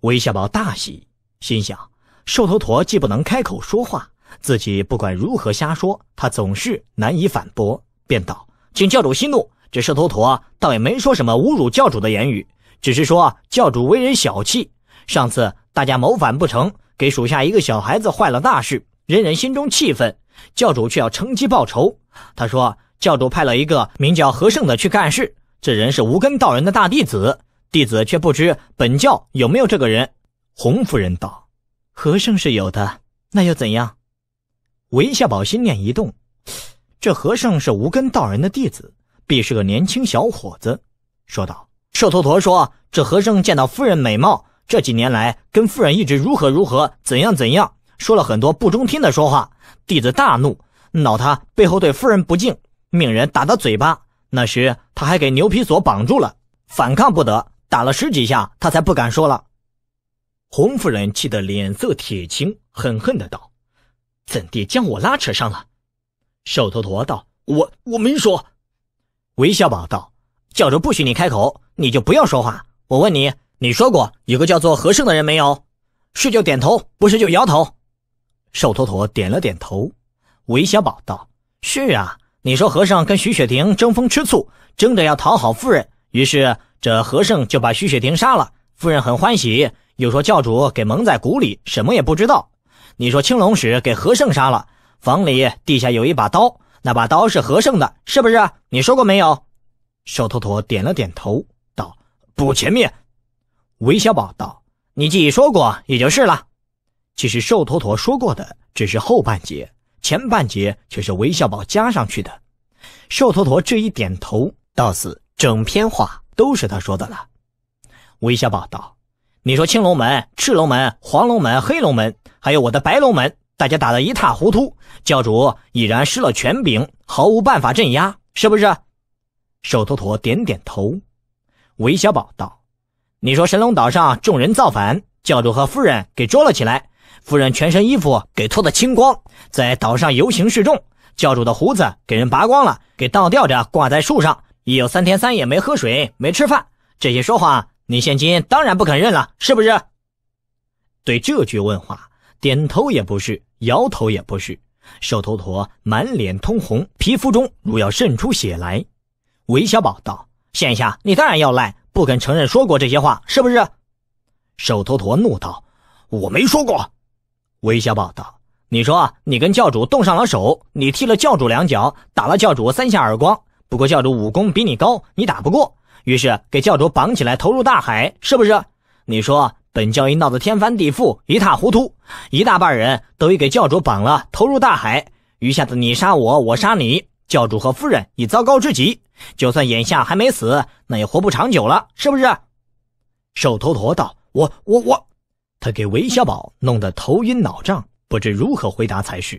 韦小宝大喜，心想瘦头陀既不能开口说话，自己不管如何瞎说，他总是难以反驳，便道：“请教主息怒，这瘦头陀倒也没说什么侮辱教主的言语。 只是说教主为人小气，上次大家谋反不成，给属下一个小孩子坏了大事，人人心中气愤，教主却要乘机报仇。他说教主派了一个名叫何胜的去干事，这人是无根道人的大弟子，弟子却不知本教有没有这个人。”洪夫人道：“何胜是有的，那又怎样？”韦小宝心念一动，这何胜是无根道人的弟子，必是个年轻小伙子，说道： 瘦头陀说，这和尚见到夫人美貌，这几年来跟夫人一直如何如何，怎样怎样，说了很多不中听的说话。弟子大怒，恼他背后对夫人不敬，命人打他嘴巴。那时他还给牛皮锁绑住了，反抗不得，打了十几下，他才不敢说了。洪夫人气得脸色铁青，狠狠地道：“怎地将我拉扯上了？”瘦头陀道：“我我没说。”韦小宝道：“教主不许你开口， 你就不要说话。我问你，你说过有个叫做和胜的人没有？是就点头，不是就摇头。”瘦头陀点了点头。韦小宝道：“是啊，你说和胜跟徐雪婷争风吃醋，争着要讨好夫人，于是这和胜就把徐雪婷杀了。夫人很欢喜，又说教主给蒙在鼓里，什么也不知道。你说青龙使给和胜杀了，房里地下有一把刀，那把刀是和胜的，是不是？你说过没有？”瘦头陀点了点头。 不前面，韦小宝道：“你既已说过，也就是了。”其实瘦头陀说过的只是后半截，前半截却是韦小宝加上去的。瘦头陀这一点头，到此整篇话都是他说的了。韦小宝道：“你说青龙门、赤龙门、黄龙门、黑龙门，还有我的白龙门，大家打得一塌糊涂，教主已然失了权柄，毫无办法镇压，是不是？”瘦头陀点点头。 韦小宝道：“你说神龙岛上众人造反，教主和夫人给捉了起来，夫人全身衣服给脱得清光，在岛上游行示众，教主的胡子给人拔光了，给倒吊着挂在树上，已有三天三夜没喝水没吃饭。这些说话，你现今当然不肯认了，是不是？”对这句问话，点头也不是，摇头也不是。瘦头陀满脸通红，皮肤中如要渗出血来。韦小宝道：“ 现下你当然要赖，不肯承认说过这些话，是不是？”瘦头陀怒道：“我没说过。”韦小宝道：“你说你跟教主动上了手，你踢了教主两脚，打了教主三下耳光。不过教主武功比你高，你打不过，于是给教主绑起来投入大海，是不是？你说本教一闹得天翻地覆，一塌糊涂，一大半人都已给教主绑了投入大海，余下的你杀我，我杀你，教主和夫人已糟糕至极。 就算眼下还没死，那也活不长久了，是不是？”瘦头陀道：“我我我，他给韦小宝弄得头晕脑胀，不知如何回答才是。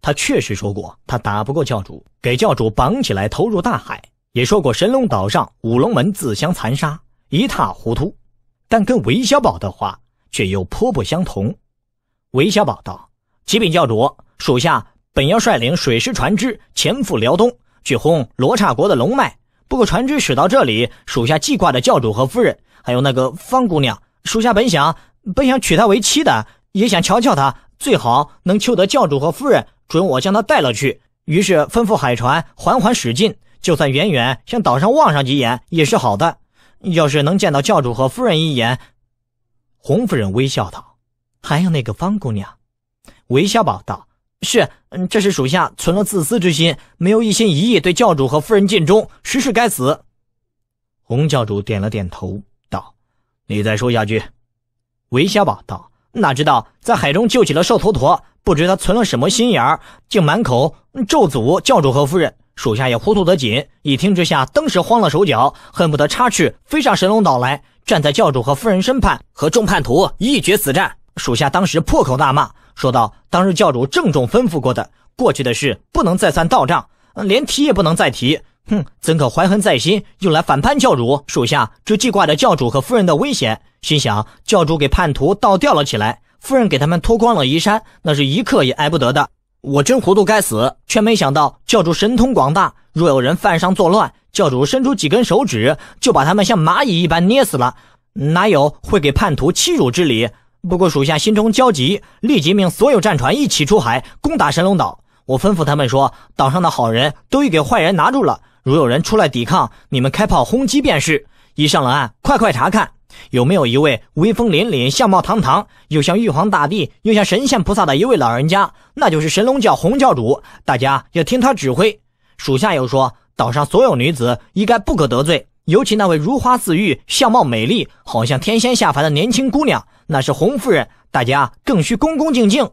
他确实说过他打不过教主，给教主绑起来投入大海，也说过神龙岛上五龙门自相残杀，一塌糊涂。但跟韦小宝的话却又颇不相同。”韦小宝道：“启禀教主，属下本要率领水师船只前赴辽东， 去轰罗刹国的龙脉，不过船只驶到这里，属下记挂着教主和夫人，还有那个方姑娘。属下本想本想娶她为妻的，也想瞧瞧她，最好能求得教主和夫人准我将她带了去。于是吩咐海船缓缓驶进，就算远远向岛上望上几眼也是好的。要是能见到教主和夫人一眼。”洪夫人微笑道：“还有那个方姑娘。”韦小宝道： 是，嗯，这是属下存了自私之心，没有一心一意对教主和夫人尽忠，实是该死。”洪教主点了点头，道：“你再说下去。”韦小宝道：“哪知道在海中救起了瘦头陀，不知他存了什么心眼儿，竟满口咒诅教主和夫人。属下也糊涂得紧，一听之下，登时慌了手脚，恨不得插翅飞上神龙岛来，站在教主和夫人身畔，和众叛徒一决死战。属下当时破口大骂， 说道：‘当日教主郑重吩咐过的，过去的事不能再三道障，连提也不能再提。哼，怎可怀恨在心，用来反叛教主？属下这记挂着教主和夫人的危险，心想教主给叛徒倒吊了起来，夫人给他们脱光了衣衫，那是一刻也挨不得的。我真糊涂该死，却没想到教主神通广大，若有人犯上作乱，教主伸出几根手指就把他们像蚂蚁一般捏死了，哪有会给叛徒欺辱之理？不过属下心中焦急，立即命所有战船一起出海攻打神龙岛。我吩咐他们说，岛上的好人都已给坏人拿住了，如有人出来抵抗，你们开炮轰击便是。一上了岸，快快查看有没有一位威风凛凛、相貌堂堂，又像玉皇大帝又像神仙菩萨的一位老人家，那就是神龙教洪教主，大家要听他指挥。属下又说，岛上所有女子一概不可得罪，尤其那位如花似玉、相貌美丽，好像天仙下凡的年轻姑娘，那是洪夫人，大家更需恭恭敬敬。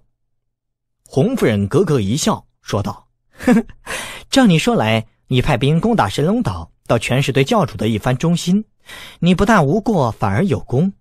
洪夫人咯咯一笑，说道：“呵呵，照你说来，你派兵攻打神龙岛，倒全是对教主的一番忠心。你不但无过，反而有功。”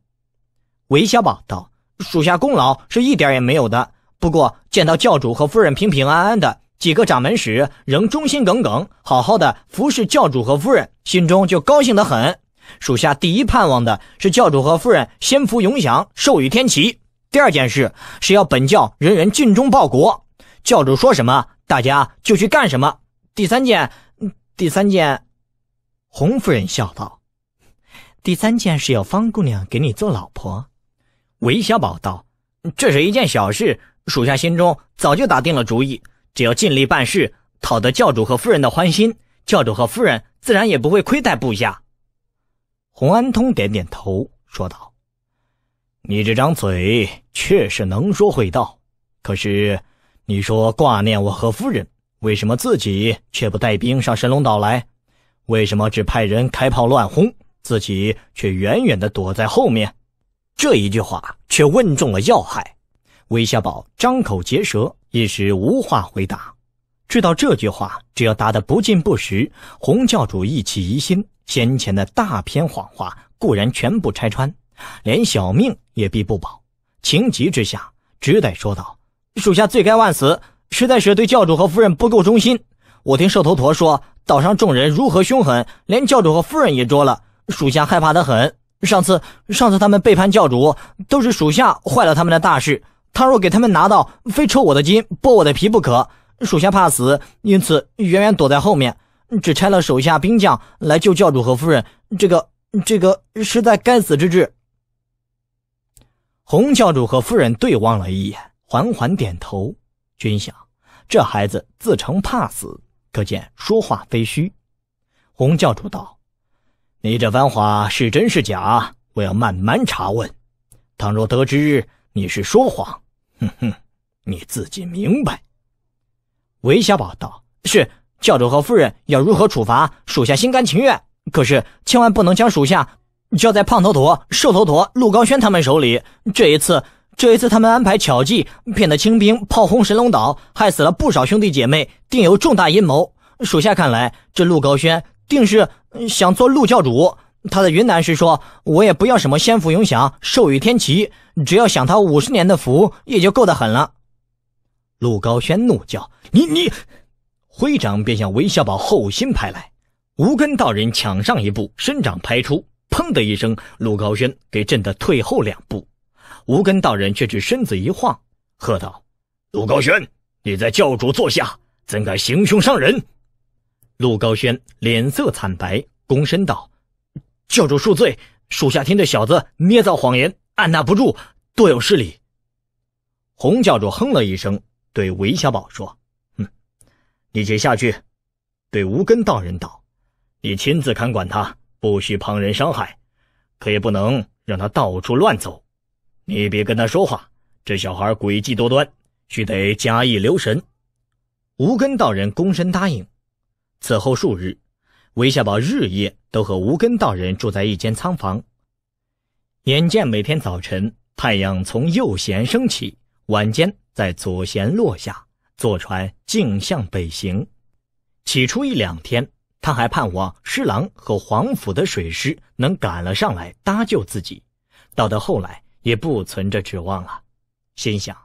韦小宝道：“属下功劳是一点也没有的，不过见到教主和夫人平平安安的，几个掌门使仍忠心耿耿，好好的服侍教主和夫人，心中就高兴得很。属下第一盼望的是教主和夫人仙福永享，授予天齐。”第二件事是要本教人人尽忠报国，教主说什么大家就去干什么。第三件第三件洪夫人笑道：“第三件是要方姑娘给你做老婆。”韦小宝道：“这是一件小事，属下心中早就打定了主意，只要尽力办事，讨得教主和夫人的欢心，教主和夫人自然也不会亏待部下。”洪安通点点头说道：“你这张嘴确实能说会道，可是你说挂念我和夫人，为什么自己却不带兵上神龙岛来？为什么只派人开炮乱轰，自己却远远地躲在后面？”这一句话却问中了要害，韦小宝张口结舌，一时无话回答。知道这句话只要答得不尽不实，洪教主一起疑心，先前的大篇谎话固然全部拆穿，连小命也必不保，情急之下只得说道：“属下罪该万死，实在是对教主和夫人不够忠心。我听寿头陀说岛上众人如何凶狠，连教主和夫人也捉了，属下害怕得很。上次上次他们背叛教主，都是属下坏了他们的大事，倘若给他们拿到，非抽我的筋剥我的皮不可，属下怕死，因此远远躲在后面，只拆了手下兵将来救教主和夫人，这个这个实在该死之至。”洪教主和夫人对望了一眼，缓缓点头，均想这孩子自称怕死，可见说话非虚。洪教主道：“你这番话是真是假，我要慢慢查问，倘若得知你是说谎，哼哼，你自己明白。”韦小宝道：“是，教主和夫人要如何处罚，属下心甘情愿，可是千万不能将属下交在胖头陀、瘦头陀、陆高轩他们手里。这一次这一次他们安排巧计，骗得清兵炮轰神龙岛，害死了不少兄弟姐妹，定有重大阴谋。属下看来，这陆高轩定是想做陆教主。他的云南是说，我也不要什么仙福永享，授予天齐，只要享他五十年的福也就够得很了。”陆高轩怒叫：“你你！”挥掌便向韦小宝后心拍来，无根道人抢上一步，伸掌拍出，砰的一声，陆高轩给震得退后两步。无根道人却只身子一晃，喝道：“陆高轩，你在教主座下，怎敢行凶伤人？”陆高轩脸色惨白，躬身道：“教主恕罪，属下听这小子捏造谎言，按捺不住，多有失礼。”洪教主哼了一声，对韦小宝说：“哼，你且下去。”对无根道人道：“你亲自看管他，不许旁人伤害，可也不能让他到处乱走。你别跟他说话，这小孩诡计多端，须得加以留神。”无根道人躬身答应。此后数日，韦小宝日夜都和无根道人住在一间仓房。眼见每天早晨太阳从右舷升起，晚间在左舷落下，坐船径向北行。起初一两天，他还盼望施琅和皇甫的水师能赶了上来搭救自己，到得后来也不存着指望了，心想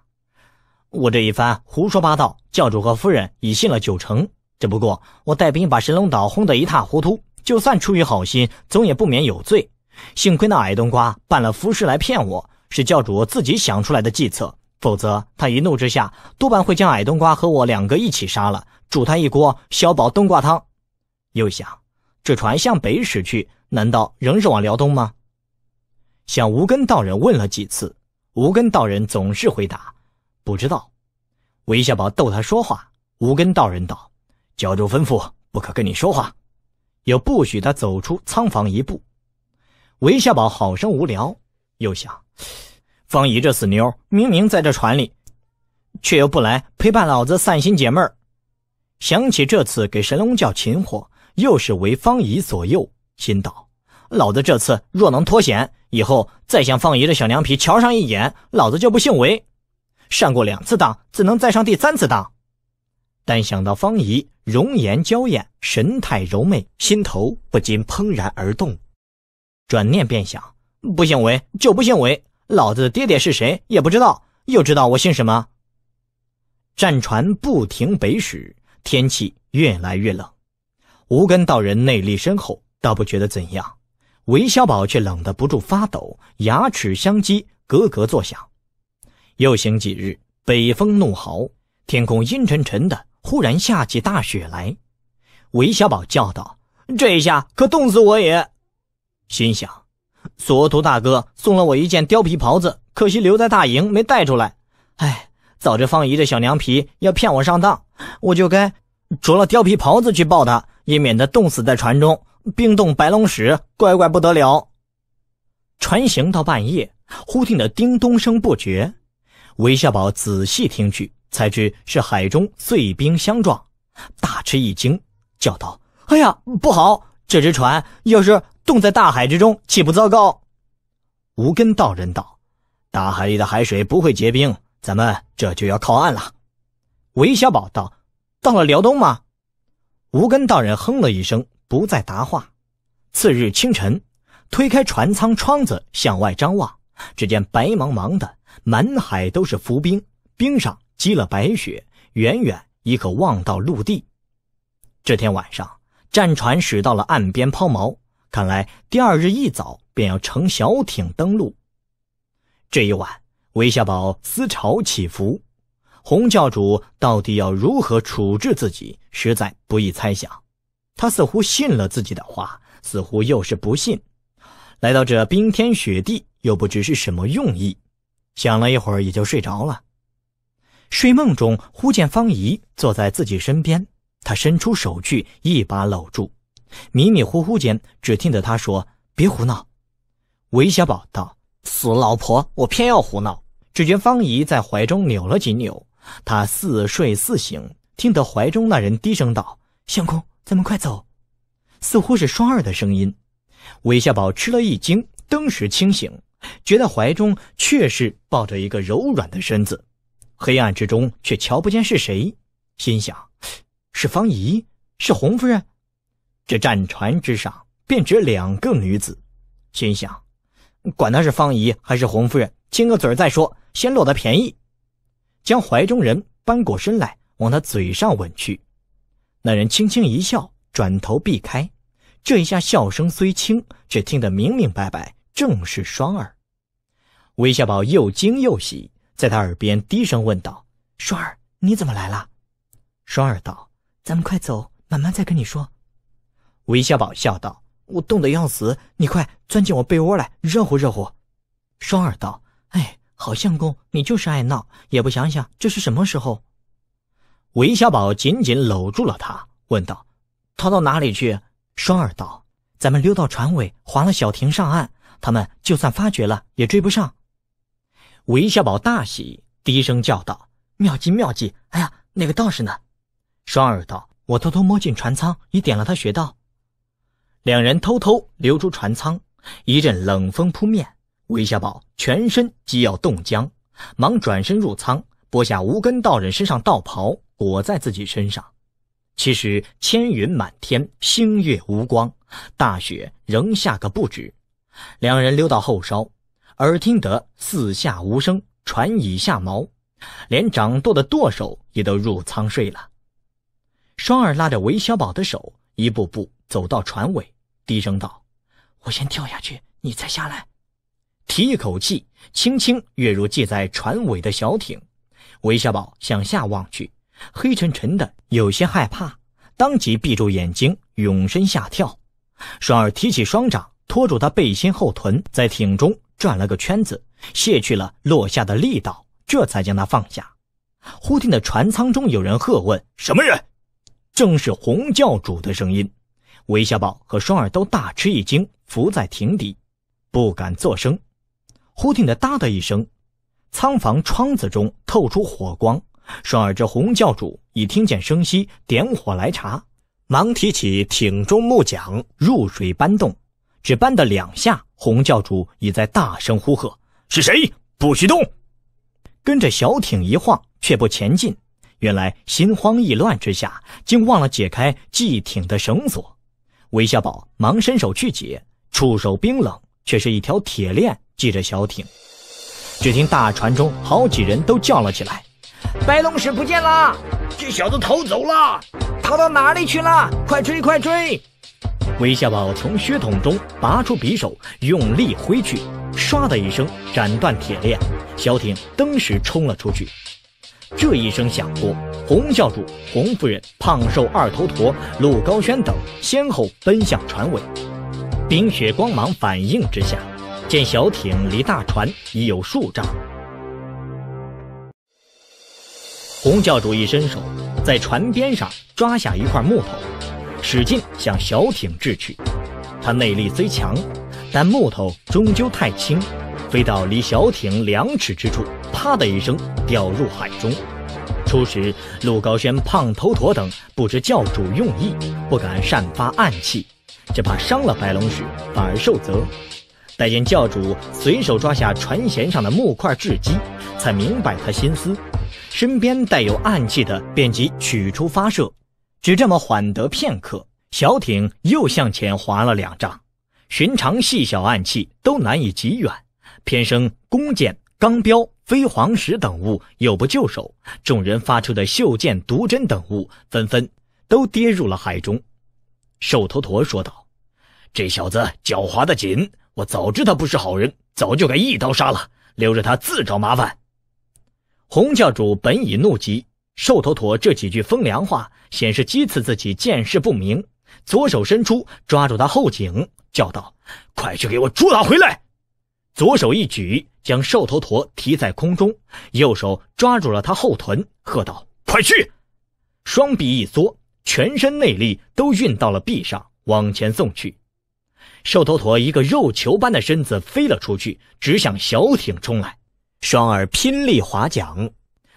我这一番胡说八道，教主和夫人已信了九成，只不过我带兵把神龙岛轰得一塌糊涂，就算出于好心，总也不免有罪。幸亏那矮冬瓜办了符师来骗我，是教主自己想出来的计策，否则他一怒之下，多半会将矮冬瓜和我两个一起杀了，煮他一锅小煲冬瓜汤。又想，这船向北驶去，难道仍是往辽东吗？向无根道人问了几次，无根道人总是回答不知道。韦小宝逗他说话，无根道人道：“教主吩咐，不可跟你说话，也不许他走出仓房一步。”韦小宝好生无聊，又想，方姨这死妞明明在这船里，却又不来陪伴老子散心解闷儿。想起这次给神龙教擒获，又是为方姨所诱，心道：老子这次若能脱险，以后再向方姨这小娘皮瞧上一眼，老子就不姓韦。上过两次当，自能再上第三次当。但想到方姨容颜娇艳，神态柔媚，心头不禁怦然而动。转念便想，不姓韦就不姓韦，老子爹爹是谁也不知道，又知道我姓什么？战船不停北驶，天气越来越冷。无根道人内力深厚，倒不觉得怎样，韦小宝却冷得不住发抖，牙齿相击，咯咯作响。又行几日，北风怒号，天空阴沉沉的，忽然下起大雪来。韦小宝叫道：“这一下可冻死我也！”心想，索图大哥送了我一件貂皮袍子，可惜留在大营没带出来。哎，早知方姨这小娘皮要骗我上当，我就该着了貂皮袍子去抱她，也免得冻死在船中，冰冻白龙使，乖乖不得了。船行到半夜，忽听得叮咚声不绝。韦小宝仔细听去，才知是海中碎冰相撞，大吃一惊，叫道：“哎呀，不好！这只船要是冻在大海之中，岂不糟糕？”无根道人道：“大海里的海水不会结冰，咱们这就要靠岸了。”韦小宝道：“到了辽东吗？”无根道人哼了一声，不再答话。次日清晨，推开船舱窗子向外张望，只见白茫茫的，满海都是浮冰，冰上积了白雪，远远已可望到陆地。这天晚上，战船驶到了岸边抛锚，看来第二日一早便要乘小艇登陆。这一晚，韦小宝思潮起伏，洪教主到底要如何处置自己，实在不易猜想。他似乎信了自己的话，似乎又是不信。来到这冰天雪地，又不知是什么用意。想了一会儿也就睡着了。睡梦中忽见方姨坐在自己身边，她伸出手去一把搂住，迷迷糊糊间只听得她说：“别胡闹。”韦小宝道：“死老婆，我偏要胡闹。”只觉方姨在怀中扭了几扭，她似睡似醒，听得怀中那人低声道：“相公，咱们快走。”似乎是双儿的声音。韦小宝吃了一惊，登时清醒，觉得怀中确实抱着一个柔软的身子，黑暗之中却瞧不见是谁，心想，是方姨，是洪夫人。这战船之上便只两个女子，心想，管她是方姨还是洪夫人，亲个嘴再说，先落得便宜。将怀中人扳过身来，往他嘴上吻去。那人轻轻一笑，转头避开。这一下笑声虽轻，只听得明明白白，正是双儿。韦小宝又惊又喜，在他耳边低声问道：“双儿，你怎么来了？”双儿道：“咱们快走，慢慢再跟你说。”韦小宝笑道：“我冻得要死，你快钻进我被窝来，热乎热乎。”双儿道：“哎，好相公，你就是爱闹，也不想想这是什么时候。”韦小宝紧紧搂住了他，问道：“逃到哪里去？”双儿道：“咱们溜到船尾，划了小艇上岸，他们就算发觉了也追不上。”韦小宝大喜，低声叫道：“妙计妙计，哎呀，那个道士呢？”双儿道：“我偷偷摸进船舱，已点了他穴道。”两人偷偷溜出船舱，一阵冷风扑面，韦小宝全身即要冻僵，忙转身入舱，拨下无根道人身上道袍裹在自己身上。其实千云满天，星月无光，大雪仍下个不止。两人溜到后梢，耳听得四下无声，船已下锚，连掌舵的舵手也都入舱睡了。双儿拉着韦小宝的手，一步步走到船尾，低声道：“我先跳下去，你再下来。”提一口气，轻轻跃入系在船尾的小艇。韦小宝向下望去，黑沉沉的，有些害怕，当即闭住眼睛，永身下跳。双儿提起双掌，拖住他背心后臀，在艇中转了个圈子，卸去了落下的力道，这才将他放下。忽听的船舱中有人喝问：“什么人？”正是洪教主的声音。韦小宝和双儿都大吃一惊，伏在艇底，不敢作声。忽听的哒的一声，仓房窗子中透出火光。双儿这洪教主已听见声息，点火来查，忙提起艇中木桨入水搬动，只搬得两下，洪教主已在大声呼喝：“是谁？不许动！”跟着小艇一晃，却不前进。原来心慌意乱之下，竟忘了解开系艇的绳索。韦小宝忙伸手去解，触手冰冷，却是一条铁链系着小艇。只听大船中好几人都叫了起来：“白龙使不见了！这小子逃走了！逃到哪里去了？快追快追！”韦小宝从靴筒中拔出匕首，用力挥去，唰的一声斩断铁链，小艇登时冲了出去。这一声响过，洪教主、洪夫人、胖瘦二头陀、陆高轩等先后奔向船尾。冰雪光芒反应之下，见小艇离大船已有数丈。洪教主一伸手，在船边上抓下一块木头，使劲向小艇掷去。他内力虽强，但木头终究太轻，飞到离小艇两尺之处，啪的一声掉入海中。初时陆高轩、胖头陀等不知教主用意，不敢擅发暗器，只怕伤了白龙使，反而受责。待见教主随手抓下船舷上的木块掷击，才明白他心思，身边带有暗器的便即取出发射。只这么缓得片刻，小艇又向前滑了两丈。寻常细小暗器都难以及远，偏生弓箭、钢镖、飞黄石等物有不就手，众人发出的袖箭、毒针等物纷纷都跌入了海中。瘦头陀说道：“这小子狡猾得紧，我早知他不是好人，早就该一刀杀了，留着他自找麻烦。”洪教主本已怒极，瘦头陀这几句风凉话显是讥刺自己见识不明，左手伸出抓住他后颈，叫道：“快去给我捉拿回来！”左手一举，将瘦头陀提在空中，右手抓住了他后臀，喝道：“快去！”双臂一缩，全身内力都运到了臂上，往前送去。瘦头陀一个肉球般的身子飞了出去，直向小艇冲来。双耳拼力划桨，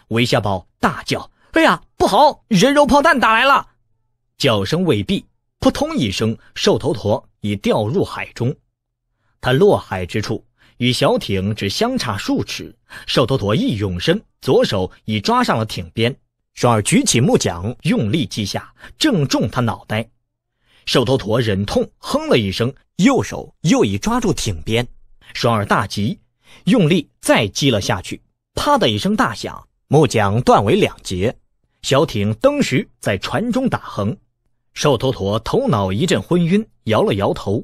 韦小宝大叫：“哎呀，不好！人肉炮弹打来了！”叫声未毕，扑通一声，瘦头陀已掉入海中。他落海之处与小艇只相差数尺，瘦头陀一涌身，左手已抓上了艇边。双耳举起木桨，用力击下，正中他脑袋。瘦头陀忍痛哼了一声，右手又已抓住艇边。双耳大急，用力再击了下去，啪的一声大响，木桨断为两截，小艇登时在船中打横。瘦头陀头脑一阵昏晕，摇了摇头。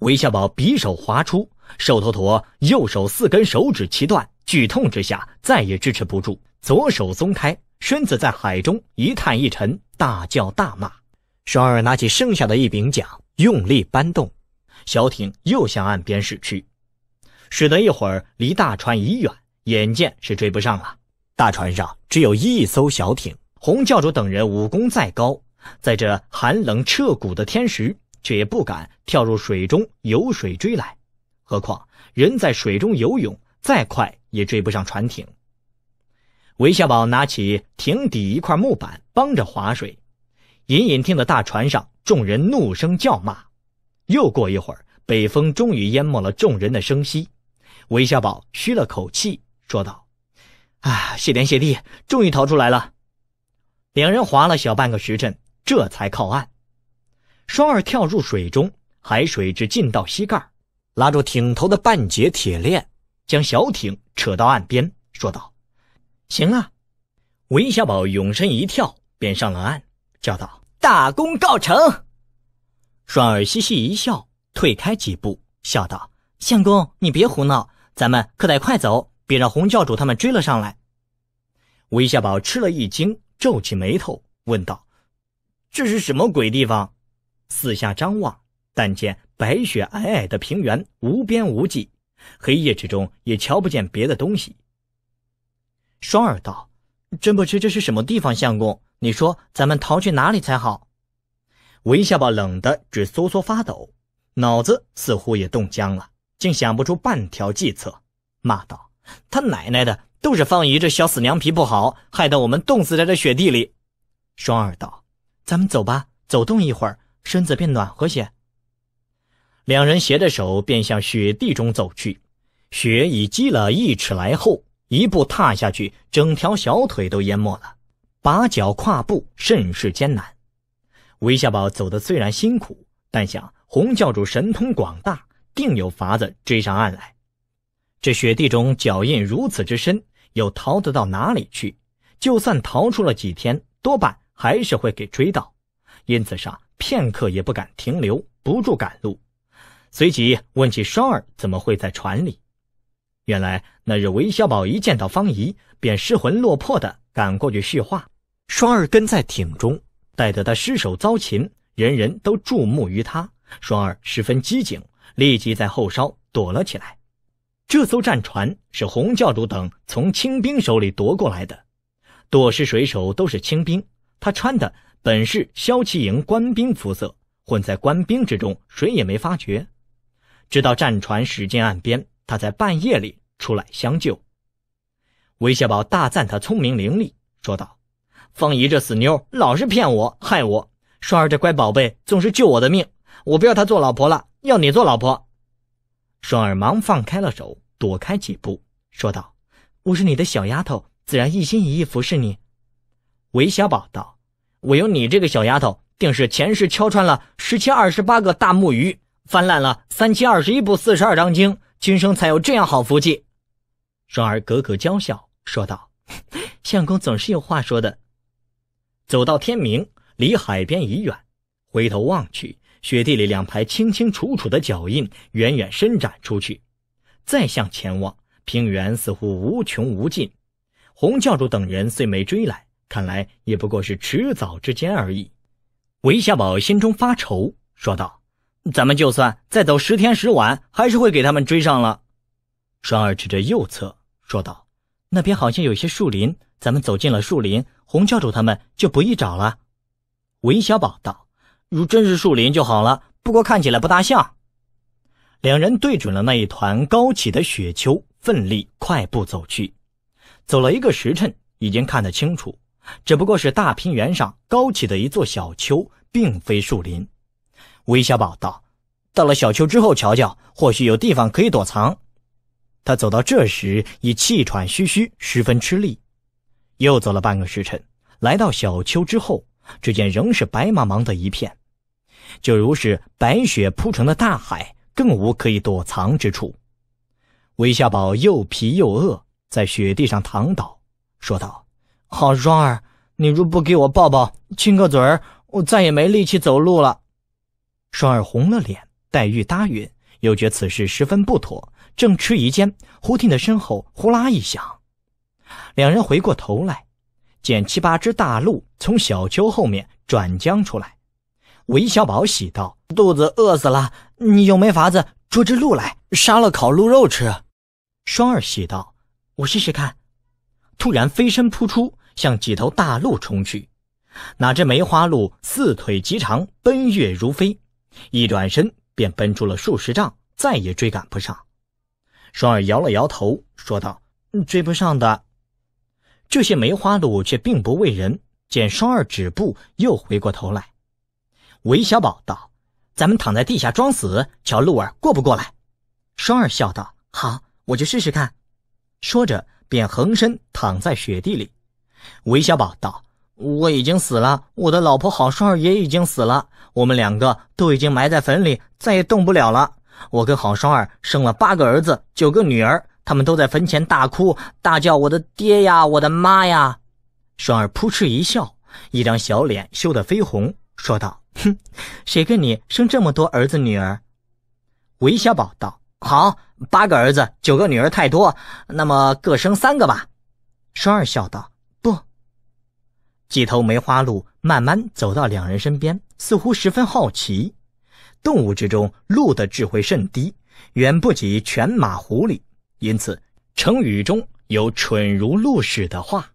韦小宝匕首划出，瘦头陀右手四根手指齐断，剧痛之下再也支持不住，左手松开，身子在海中一探一沉，大叫大骂。双儿拿起剩下的一柄桨，用力搬动，小艇又向岸边驶去。驶得一会儿，离大船已远，眼见是追不上了。大船上只有一艘小艇，洪教主等人武功再高，在这寒冷彻骨的天时，却也不敢跳入水中游水追来。何况人在水中游泳，再快也追不上船艇。韦小宝拿起艇底一块木板，帮着划水。隐隐听得大船上众人怒声叫骂。又过一会儿，北风终于淹没了众人的声息。韦小宝吁了口气，说道：“啊，谢天谢地，终于逃出来了。”两人划了小半个时辰，这才靠岸。双儿跳入水中，海水只浸到膝盖，拉住艇头的半截铁链，将小艇扯到岸边，说道：“行了。”韦小宝永身一跳，便上了岸。叫道：“大功告成！”双儿嘻嘻一笑，退开几步，笑道：“相公，你别胡闹，咱们可得快走，别让洪教主他们追了上来。”韦小宝吃了一惊，皱起眉头，问道：“这是什么鬼地方？”四下张望，但见白雪皑皑的平原无边无际，黑夜之中也瞧不见别的东西。双儿道：“真不知这是什么地方，相公，你说咱们逃去哪里才好？”韦小宝冷得直嗖嗖发抖，脑子似乎也冻僵了，竟想不出半条计策，骂道：“他奶奶的，都是方姨这小死娘皮不好，害得我们冻死在这雪地里。”双儿道：“咱们走吧，走动一会儿，身子便暖和些。”两人携着手便向雪地中走去，雪已积了一尺来厚，一步踏下去，整条小腿都淹没了，拔脚跨步甚是艰难。韦小宝走得虽然辛苦，但想洪教主神通广大，定有法子追上岸来。这雪地中脚印如此之深，又逃得到哪里去？就算逃出了几天，多半还是会给追到，因此上片刻也不敢停留，不住赶路。随即问起双儿怎么会在船里。原来那日韦小宝一见到方姨，便失魂落魄地赶过去叙话，双儿跟在艇中，待得他失手遭擒，人人都注目于他，双儿十分机警，立即在后梢躲了起来。这艘战船是洪教主等从清兵手里夺过来的，舵师水手都是清兵，他穿的本是骁骑营官兵服色，混在官兵之中，谁也没发觉。直到战船驶进岸边，他在半夜里出来相救。韦小宝大赞他聪明伶俐，说道：“方姨这死妞老是骗我害我，双儿这乖宝贝总是救我的命，我不要她做老婆了，要你做老婆。”双儿忙放开了手，躲开几步，说道：“我是你的小丫头，自然一心一意服侍你。”韦小宝道：“我有你这个小丫头，定是前世敲穿了十七二十八个大木鱼，翻烂了三七二十一部四十二章经，今生才有这样好福气。”双儿咯咯娇笑，说道：“相公总是有话说的。”走到天明，离海边已远，回头望去，雪地里两排清清楚楚的脚印远远伸展出去。再向前望，平原似乎无穷无尽。洪教主等人虽没追来，看来也不过是迟早之间而已。韦小宝心中发愁，说道：“咱们就算再走十天十晚，还是会给他们追上了。”双儿指着右侧说道：“那边好像有些树林，咱们走进了树林，洪教主他们就不易找了。”韦小宝道：“如真是树林就好了，不过看起来不大像。”两人对准了那一团高起的雪丘，奋力快步走去。走了一个时辰，已经看得清楚，只不过是大平原上高起的一座小丘，并非树林。韦小宝道：“到了小丘之后瞧瞧，或许有地方可以躲藏。”他走到这时已气喘吁吁，十分吃力。又走了半个时辰，来到小丘之后，只见仍是白茫茫的一片，就如是白雪铺成的大海，更无可以躲藏之处。韦小宝又疲又饿，在雪地上躺倒，说道：“好双儿，你若不给我抱抱亲个嘴儿，我再也没力气走路了。”双儿红了脸，黛玉答允，又觉此事十分不妥，正迟疑间，忽听得身后呼啦一响。两人回过头来，见七八只大鹿从小丘后面转将出来。韦小宝喜道：“肚子饿死了，你有没法子捉只鹿来，杀了烤鹿肉吃？”双儿喜道：“我试试看。”突然飞身扑出，向几头大鹿冲去。哪只梅花鹿四腿极长，奔跃如飞，一转身便奔出了数十丈，再也追赶不上。双儿摇了摇头，说道：“追不上的。”这些梅花鹿却并不畏人，见双儿止步，又回过头来。韦小宝道：“咱们躺在地下装死，瞧鹿儿过不过来。”双儿笑道：“好，我就试试看。”说着便横身躺在雪地里。韦小宝道：“我已经死了，我的老婆好双儿也已经死了，我们两个都已经埋在坟里，再也动不了了。我跟好双儿生了八个儿子，九个女儿，他们都在坟前大哭大叫，我的爹呀，我的妈呀。”双儿扑哧一笑，一张小脸羞得绯红，说道：“哼，谁跟你生这么多儿子女儿？”韦小宝道：“好，八个儿子，九个女儿太多，那么各生三个吧。”双儿笑道：“不。”几头梅花鹿慢慢走到两人身边，似乎十分好奇。动物之中，鹿的智慧甚低，远不及犬马狐狸，因此成语中有蠢如鹿屎的话。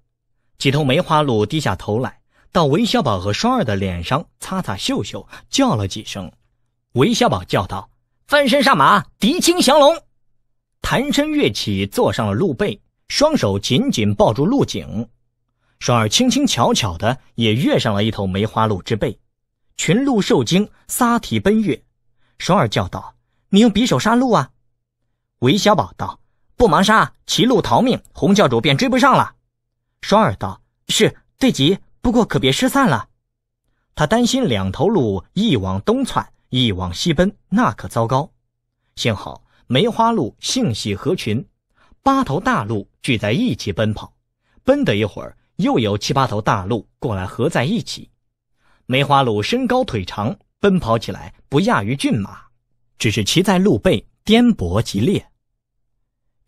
几头梅花鹿低下头来，到韦小宝和双儿的脸上擦擦嗅嗅，叫了几声。韦小宝叫道：“翻身上马，敌轻降龙。”弹身跃起，坐上了鹿背，双手紧紧抱住鹿颈。双儿轻轻巧巧的也跃上了一头梅花鹿之背。群鹿受惊，撒蹄奔跃。双儿叫道：“你用匕首杀鹿啊！”韦小宝道：“不忙杀，骑鹿逃命，洪教主便追不上了。”双儿道：“是，对极，不过可别失散了。”他担心两头鹿一往东窜，一往西奔，那可糟糕。幸好梅花鹿性喜合群，八头大鹿聚在一起奔跑，奔得一会儿，又有七八头大鹿过来合在一起。梅花鹿身高腿长，奔跑起来不亚于骏马，只是骑在鹿背颠簸激烈。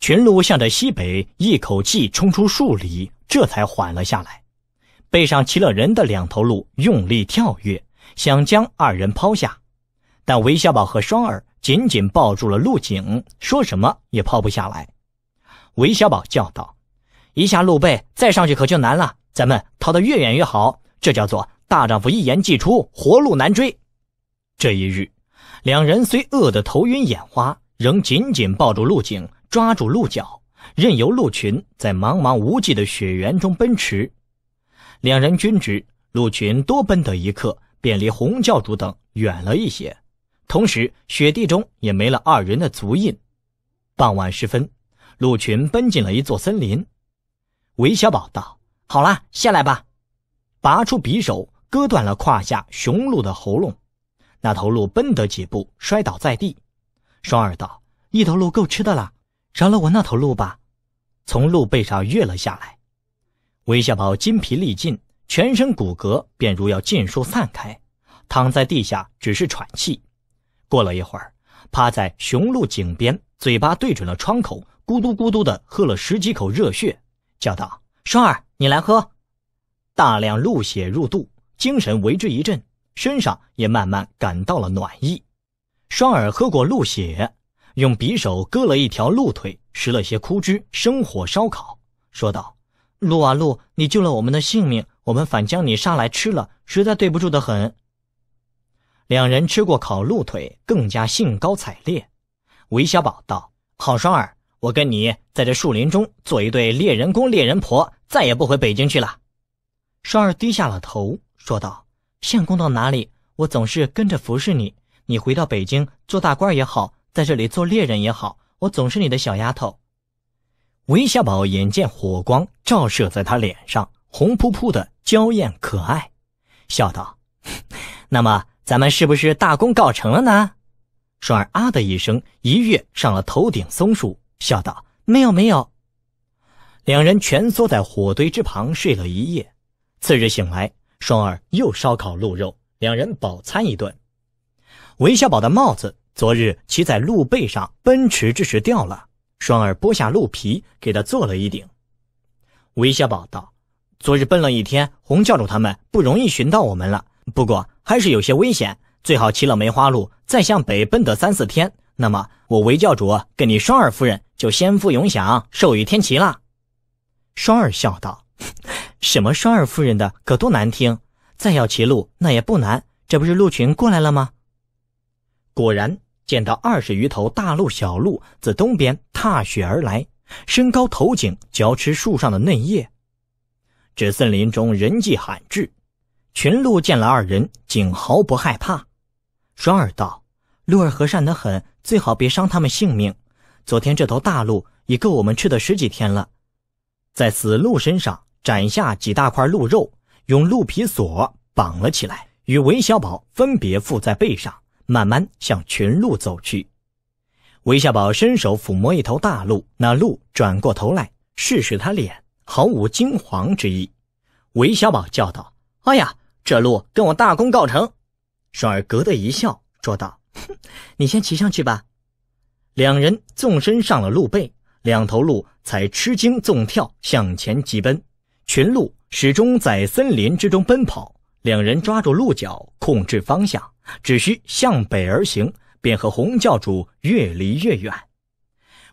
群鹿向着西北一口气冲出数里，这才缓了下来。背上骑了人的两头鹿用力跳跃，想将二人抛下，但韦小宝和双儿紧紧抱住了鹿颈，说什么也抛不下来。韦小宝叫道：“一下鹿背，再上去可就难了，咱们逃得越远越好，这叫做大丈夫一言既出，活鹿难追。”这一日，两人虽饿得头晕眼花，仍紧紧抱住鹿颈，抓住鹿角，任由鹿群在茫茫无际的雪原中奔驰。两人均知，鹿群多奔得一刻，便离洪教主等远了一些，同时雪地中也没了二人的足印。傍晚时分，鹿群奔进了一座森林。韦小宝道：“好啦，下来吧。”拔出匕首，割断了胯下雄鹿的喉咙。那头鹿奔得几步，摔倒在地。双儿道：“一头鹿够吃的了，饶了我那头鹿吧。”从鹿背上跃了下来。韦小宝筋疲力尽，全身骨骼便如要尽数散开，躺在地下只是喘气。过了一会儿，趴在雄鹿颈边，嘴巴对准了窗口，咕嘟咕嘟地喝了十几口热血，叫道：“双儿，你来喝。”大量鹿血入肚，精神为之一振，身上也慢慢感到了暖意。双儿喝过鹿血，用匕首割了一条鹿腿，拾了些枯枝，生火烧烤，说道：“鹿啊鹿，你救了我们的性命，我们反将你杀来吃了，实在对不住得很。”两人吃过烤鹿腿，更加兴高采烈。韦小宝道：“好双儿，我跟你在这树林中做一对猎人公猎人婆，再也不回北京去了。”双儿低下了头，说道：“相公到哪里，我总是跟着服侍你。你回到北京做大官也好，在这里做猎人也好，我总是你的小丫头。”韦小宝眼见火光照射在他脸上，红扑扑的，娇艳可爱，笑道：“那么咱们是不是大功告成了呢？”双儿啊的一声一跃上了头顶松树，笑道：“没有没有。”两人蜷缩在火堆之旁睡了一夜。次日醒来，双儿又烧烤鹿肉，两人饱餐一顿。韦小宝的帽子昨日骑在鹿背上奔驰之时掉了，双儿剥下鹿皮给他做了一顶。韦小宝道：“昨日奔了一天，洪教主他们不容易寻到我们了，不过还是有些危险，最好骑了梅花鹿再向北奔得三四天，那么我韦教主跟你双儿夫人就先赴永享，授予天齐了。”双儿笑道：“什么双儿夫人的，可多难听，再要骑鹿那也不难，这不是鹿群过来了吗？”果然见到二十余头大鹿小鹿自东边踏雪而来，身高头颈，嚼吃树上的嫩叶。这森林中人迹罕至，群鹿见了二人竟毫不害怕。双儿道：“鹿儿和善得很，最好别伤他们性命，昨天这头大鹿已够我们吃的十几天了。”在死鹿身上斩下几大块鹿肉，用鹿皮索绑了起来，与韦小宝分别附在背上，慢慢向群鹿走去。韦小宝伸手抚摸一头大鹿，那鹿转过头来，试试他脸，毫无惊惶之意。韦小宝叫道：“哎呀，这路跟我大功告成。”双儿咯的一笑，说道：“你先骑上去吧。”两人纵身上了鹿背，两头鹿才吃惊纵跳向前疾奔。群鹿始终在森林之中奔跑，两人抓住鹿角，控制方向，只需向北而行，便和洪教主越离越远。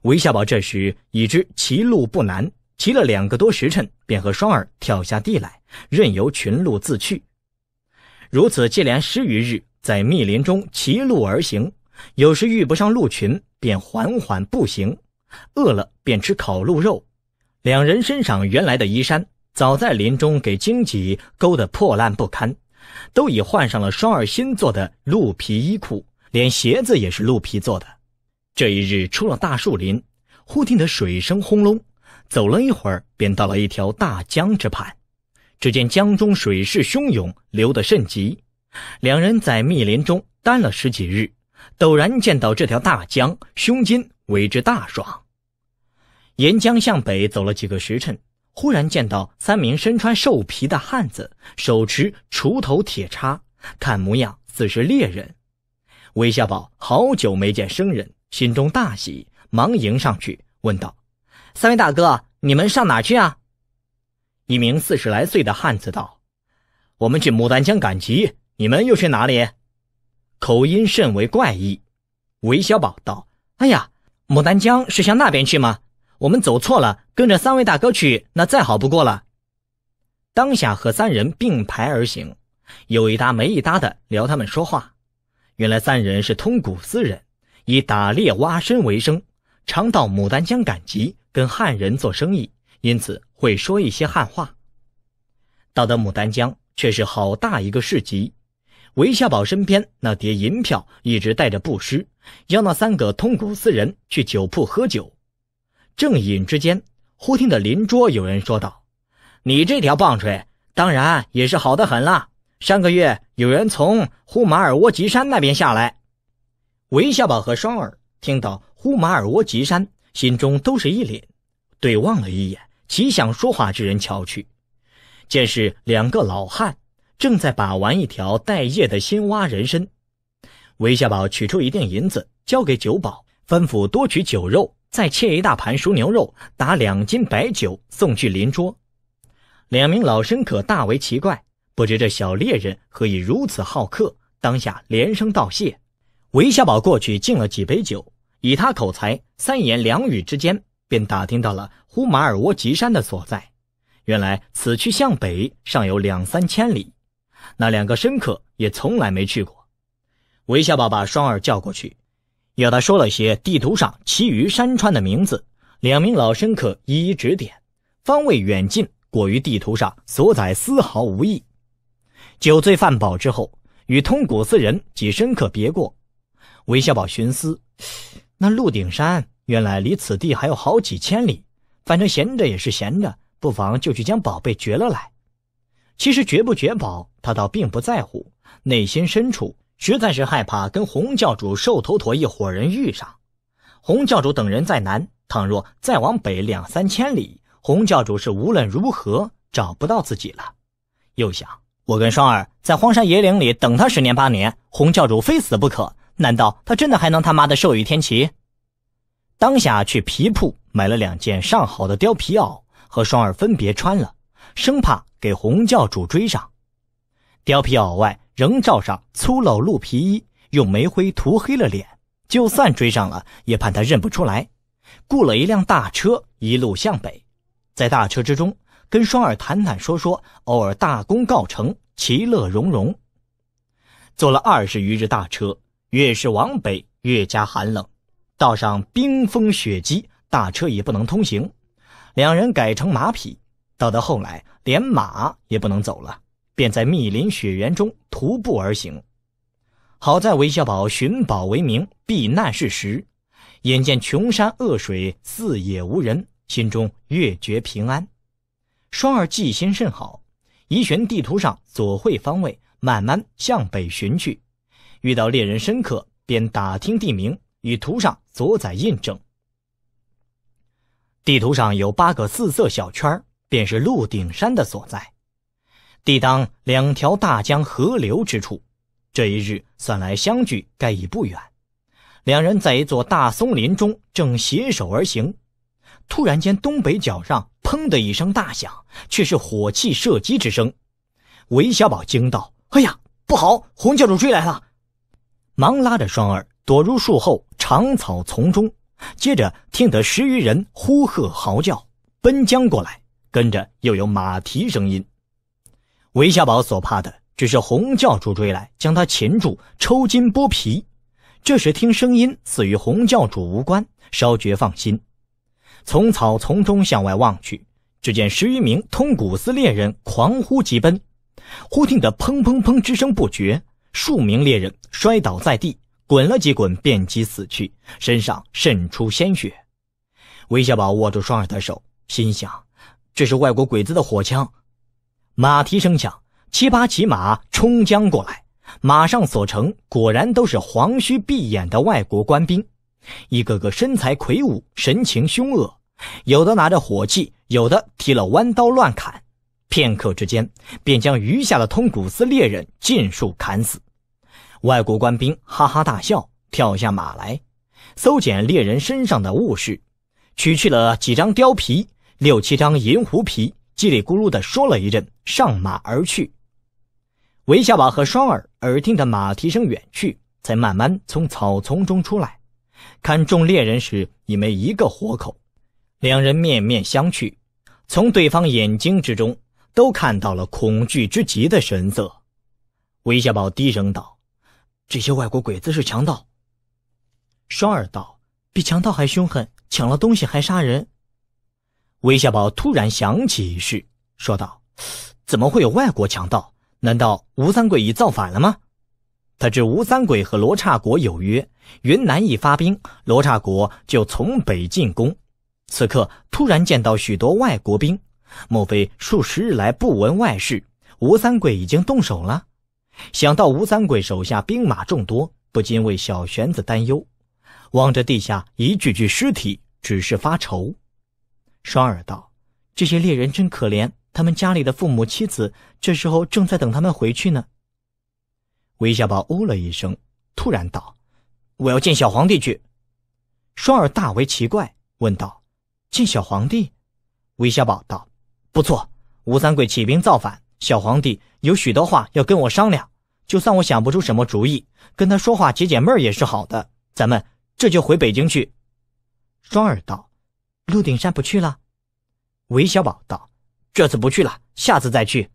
韦小宝这时已知骑鹿不难，骑了两个多时辰，便和双儿跳下地来，任由群鹿自去。如此接连十余日，在密林中骑鹿而行，有时遇不上鹿群，便缓缓步行，饿了便吃烤鹿肉。两人身上原来的衣衫，早在林中给荆棘勾得破烂不堪，都已换上了双儿新做的鹿皮衣裤，连鞋子也是鹿皮做的。这一日出了大树林，忽听得水声轰隆，走了一会儿，便到了一条大江之畔。只见江中水势汹涌，流得甚急。两人在密林中耽了十几日，陡然见到这条大江，胸襟为之大爽。沿江向北走了几个时辰，忽然见到三名身穿兽皮的汉子，手持锄头铁叉，看模样似是猎人。韦小宝好久没见生人，心中大喜，忙迎上去问道：“三位大哥，你们上哪去啊？”一名四十来岁的汉子道：“我们去牡丹江赶集，你们又去哪里？”口音甚为怪异。韦小宝道：“哎呀，牡丹江是向那边去吗？我们走错了，跟着三位大哥去，那再好不过了。”当下和三人并排而行，有一搭没一搭的聊他们说话。原来三人是通古斯人，以打猎挖参为生，常到牡丹江赶集，跟汉人做生意，因此会说一些汉话。到的牡丹江却是好大一个市集，韦小宝身边那叠银票一直带着布施，要那三个通古斯人去酒铺喝酒。正饮之间，忽听得邻桌有人说道：“你这条棒槌当然也是好得很啦，上个月有人从呼马尔窝吉山那边下来。”韦小宝和双儿听到呼马尔窝吉山，心中都是一凛，对望了一眼，岂想说话之人瞧去，见是两个老汉正在把玩一条带叶的新挖人参。韦小宝取出一锭银子交给酒保，吩咐多取酒肉，再切一大盘熟牛肉，打两斤白酒送去邻桌。两名老绅客大为奇怪，不知这小猎人何以如此好客，当下连声道谢。韦小宝过去敬了几杯酒，以他口才，三言两语之间便打听到了呼马尔窝吉山的所在。原来此去向北尚有两三千里，那两个绅客也从来没去过。韦小宝把双儿叫过去，要他说了些地图上其余山川的名字，两名老绅客一一指点，方位远近果于地图上所载丝毫无异。酒醉饭饱之后，与通古斯人及绅客别过。韦小宝寻思，那鹿顶山原来离此地还有好几千里，反正闲着也是闲着，不妨就去将宝贝掘了来。其实掘不掘宝，他倒并不在乎，内心深处实在是害怕跟洪教主兽头陀一伙人遇上。洪教主等人在南，倘若再往北两三千里，洪教主是无论如何找不到自己了。又想，我跟双儿在荒山野岭里等他十年八年，洪教主非死不可，难道他真的还能他妈的授予天齐？当下去皮铺买了两件上好的貂皮袄，和双儿分别穿了，生怕给洪教主追上。貂皮袄外仍罩上粗陋鹿皮衣，用煤灰涂黑了脸，就算追上了也怕他认不出来。雇了一辆大车，一路向北。在大车之中跟双儿谈谈说说，偶尔大功告成，其乐融融。坐了二十余日大车，越是往北越加寒冷，道上冰封雪积，大车也不能通行。两人改成马匹，到到后来连马也不能走了，便在密林雪原中徒步而行。好在韦小宝寻宝为名，避难是实，眼见穷山恶水，四野无人，心中越觉平安。双儿记心甚好，依循地图上所绘方位，慢慢向北寻去。遇到猎人深刻，便打听地名，与图上所载印证。地图上有八个四色小圈，便是鹿顶山的所在。地当两条大江合流之处。这一日算来相距该已不远。两人在一座大松林中正携手而行，突然间东北角上砰的一声大响，却是火器射击之声。韦小宝惊道：“哎呀，不好！洪教主追来了！”忙拉着双儿躲入树后长草丛中，接着听得十余人呼喝嚎叫，奔将过来，跟着又有马蹄声音。韦小宝所怕的只是洪教主追来，将他擒住，抽筋剥皮。这时听声音似与洪教主无关，稍觉放心。从草丛中向外望去，只见十余名通古斯猎人狂呼疾奔，忽听得砰砰砰之声不绝，数名猎人摔倒在地，滚了几滚便即死去，身上渗出鲜血。韦小宝握住双耳的手，心想这是外国鬼子的火枪。马蹄声响，七八骑马冲将过来，马上所乘果然都是黄须闭眼的外国官兵，一个个身材魁梧，神情凶恶，有的拿着火器，有的提了弯刀乱砍，片刻之间便将余下的通古斯猎人尽数砍死。外国官兵哈哈大笑，跳下马来搜检猎人身上的物事，取去了几张貂皮，六七张银狐皮，叽里咕噜地说了一阵，上马而去。韦小宝和双耳耳听的马蹄声远去，才慢慢从草丛中出来，看众猎人时已没一个活口。两人面面相觑，从对方眼睛之中都看到了恐惧之极的神色。韦小宝低声道：“这些外国鬼子是强盗。”双耳道：“比强盗还凶狠，抢了东西还杀人。”韦小宝突然想起一事，说道：“怎么会有外国强盗？难道吴三桂已造反了吗？”他知吴三桂和罗刹国有约，云南一发兵，罗刹国就从北进攻。此刻突然见到许多外国兵，莫非数十日来不闻外事，吴三桂已经动手了？想到吴三桂手下兵马众多，不禁为小玄子担忧，望着地下一具具尸体，只是发愁。双耳道：“这些猎人真可怜，他们家里的父母妻子这时候正在等他们回去呢。”韦小宝哦了一声，突然道：“我要见小皇帝去。”双耳大为奇怪，问道：“见小皇帝？”韦小宝道：“不错，吴三桂起兵造反，小皇帝有许多话要跟我商量，就算我想不出什么主意，跟他说话解解闷儿也是好的，咱们这就回北京去。”双耳道：“鹿鼎山不去了？”韦小宝道：“这次不去了，下次再去。”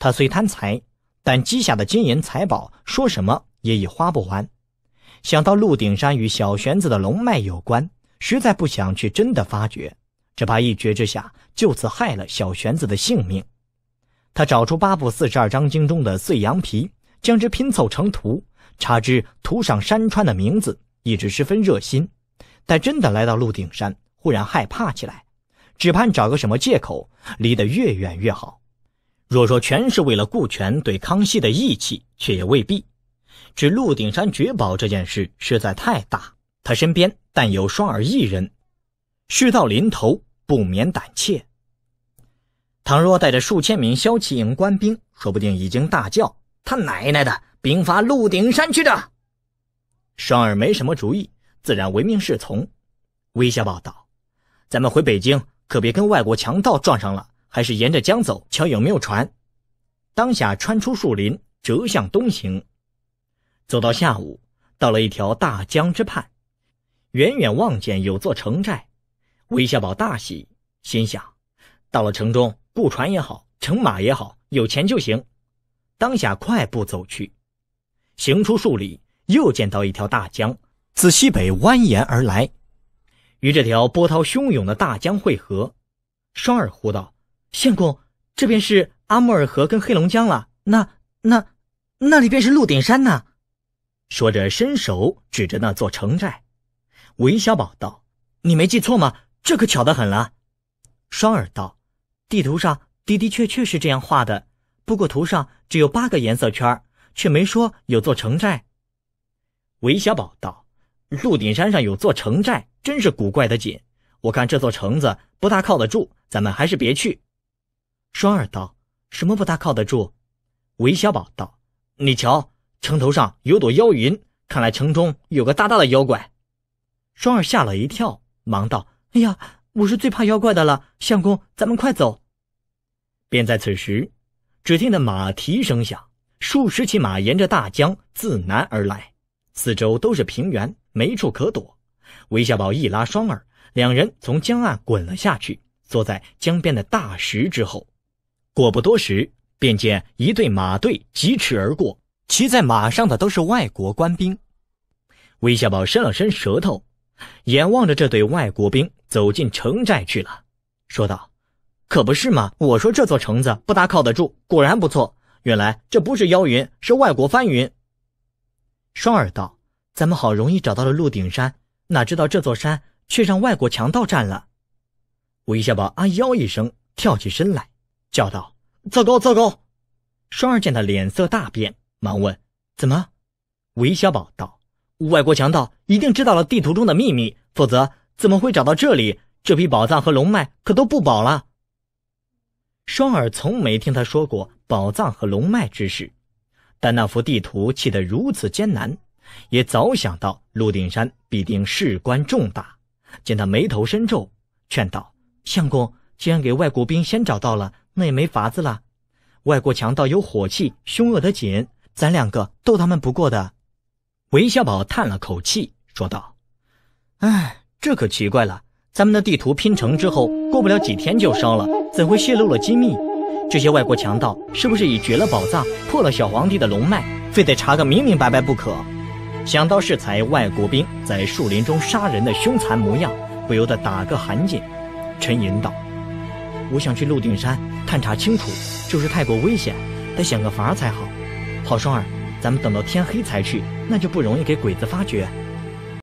他虽贪财，但积下的金银财宝说什么也已花不完。想到鹿鼎山与小玄子的龙脉有关，实在不想去真的发掘，只怕一决之下就此害了小玄子的性命。他找出八部四十二章经中的碎羊皮，将之拼凑成图，查知图上山川的名字，一直十分热心，但真的来到鹿鼎山，忽然害怕起来，只盼找个什么借口，离得越远越好。若说全是为了顾全对康熙的义气，却也未必。只鹿鼎山掘宝这件事实在太大，他身边但有双耳一人，事到临头不免胆怯。倘若带着数千名骁骑营官兵，说不定已经大叫：“他奶奶的，兵发鹿鼎山去的！”双耳没什么主意，自然唯命是从。韦小宝道：“咱们回北京，可别跟外国强盗撞上了，还是沿着江走，瞧有没有船。”当下穿出树林，折向东行。走到下午，到了一条大江之畔，远远望见有座城寨。韦小宝大喜，心想到了城中，雇船也好，乘马也好，有钱就行。当下快步走去，行出数里，又见到一条大江自西北蜿蜒而来，与这条波涛汹涌的大江汇合。双耳呼道：“相公，这边是阿穆尔河跟黑龙江了，那那那里边是鹿鼎山呢。”说着伸手指着那座城寨。韦小宝道：“你没记错吗？这可巧得很了。”双耳道：“地图上的的确确是这样画的，不过图上只有八个颜色圈，却没说有座城寨。”韦小宝道：“鹿鼎山上有座城寨，真是古怪的紧，我看这座城子不大靠得住，咱们还是别去。”双耳道：“什么不大靠得住？”韦小宝道：“你瞧，城头上有朵妖云，看来城中有个大大的妖怪。”双儿吓了一跳，忙道：“哎呀，我是最怕妖怪的了，相公，咱们快走。”便在此时，只听得马蹄声响，数十骑马沿着大江自南而来，四周都是平原，没处可躲。韦小宝一拉双儿，两人从江岸滚了下去，缩在江边的大石之后。果不多时，便见一队马队疾驰而过，骑在马上的都是外国官兵。韦小宝伸了伸舌头，眼望着这队外国兵走进城寨去了，说道：“可不是嘛，我说这座城子不大靠得住，果然不错，原来这不是妖云，是外国翻云。”双儿道：“咱们好容易找到了鹿顶山，哪知道这座山却让外国强盗占了。”韦小宝啊腰一声，跳起身来，叫道：“糟糕糟糕！”双儿见他脸色大变，忙问：“怎么？”韦小宝道：“外国强盗一定知道了地图中的秘密，否则怎么会找到这里？这批宝藏和龙脉可都不保了。”双儿从没听他说过宝藏和龙脉之事，但那幅地图砌得如此艰难，也早想到鹿顶山必定事关重大。见他眉头深皱，劝道：“相公，既然给外国兵先找到了，那也没法子了。外国强盗有火气，凶恶得紧，咱两个斗他们不过的。”韦小宝叹了口气，说道：“哎，这可奇怪了，咱们的地图拼成之后，过不了几天就烧了，怎会泄露了机密？这些外国强盗是不是已掘了宝藏，破了小皇帝的龙脉，非得查个明明白白不可？”想到适才外国兵在树林中杀人的凶残模样，不由得打个寒噤，沉吟道：“我想去鹿顶山探查清楚，就是太过危险，得想个法儿才好。好，双儿，咱们等到天黑才去，那就不容易给鬼子发觉。”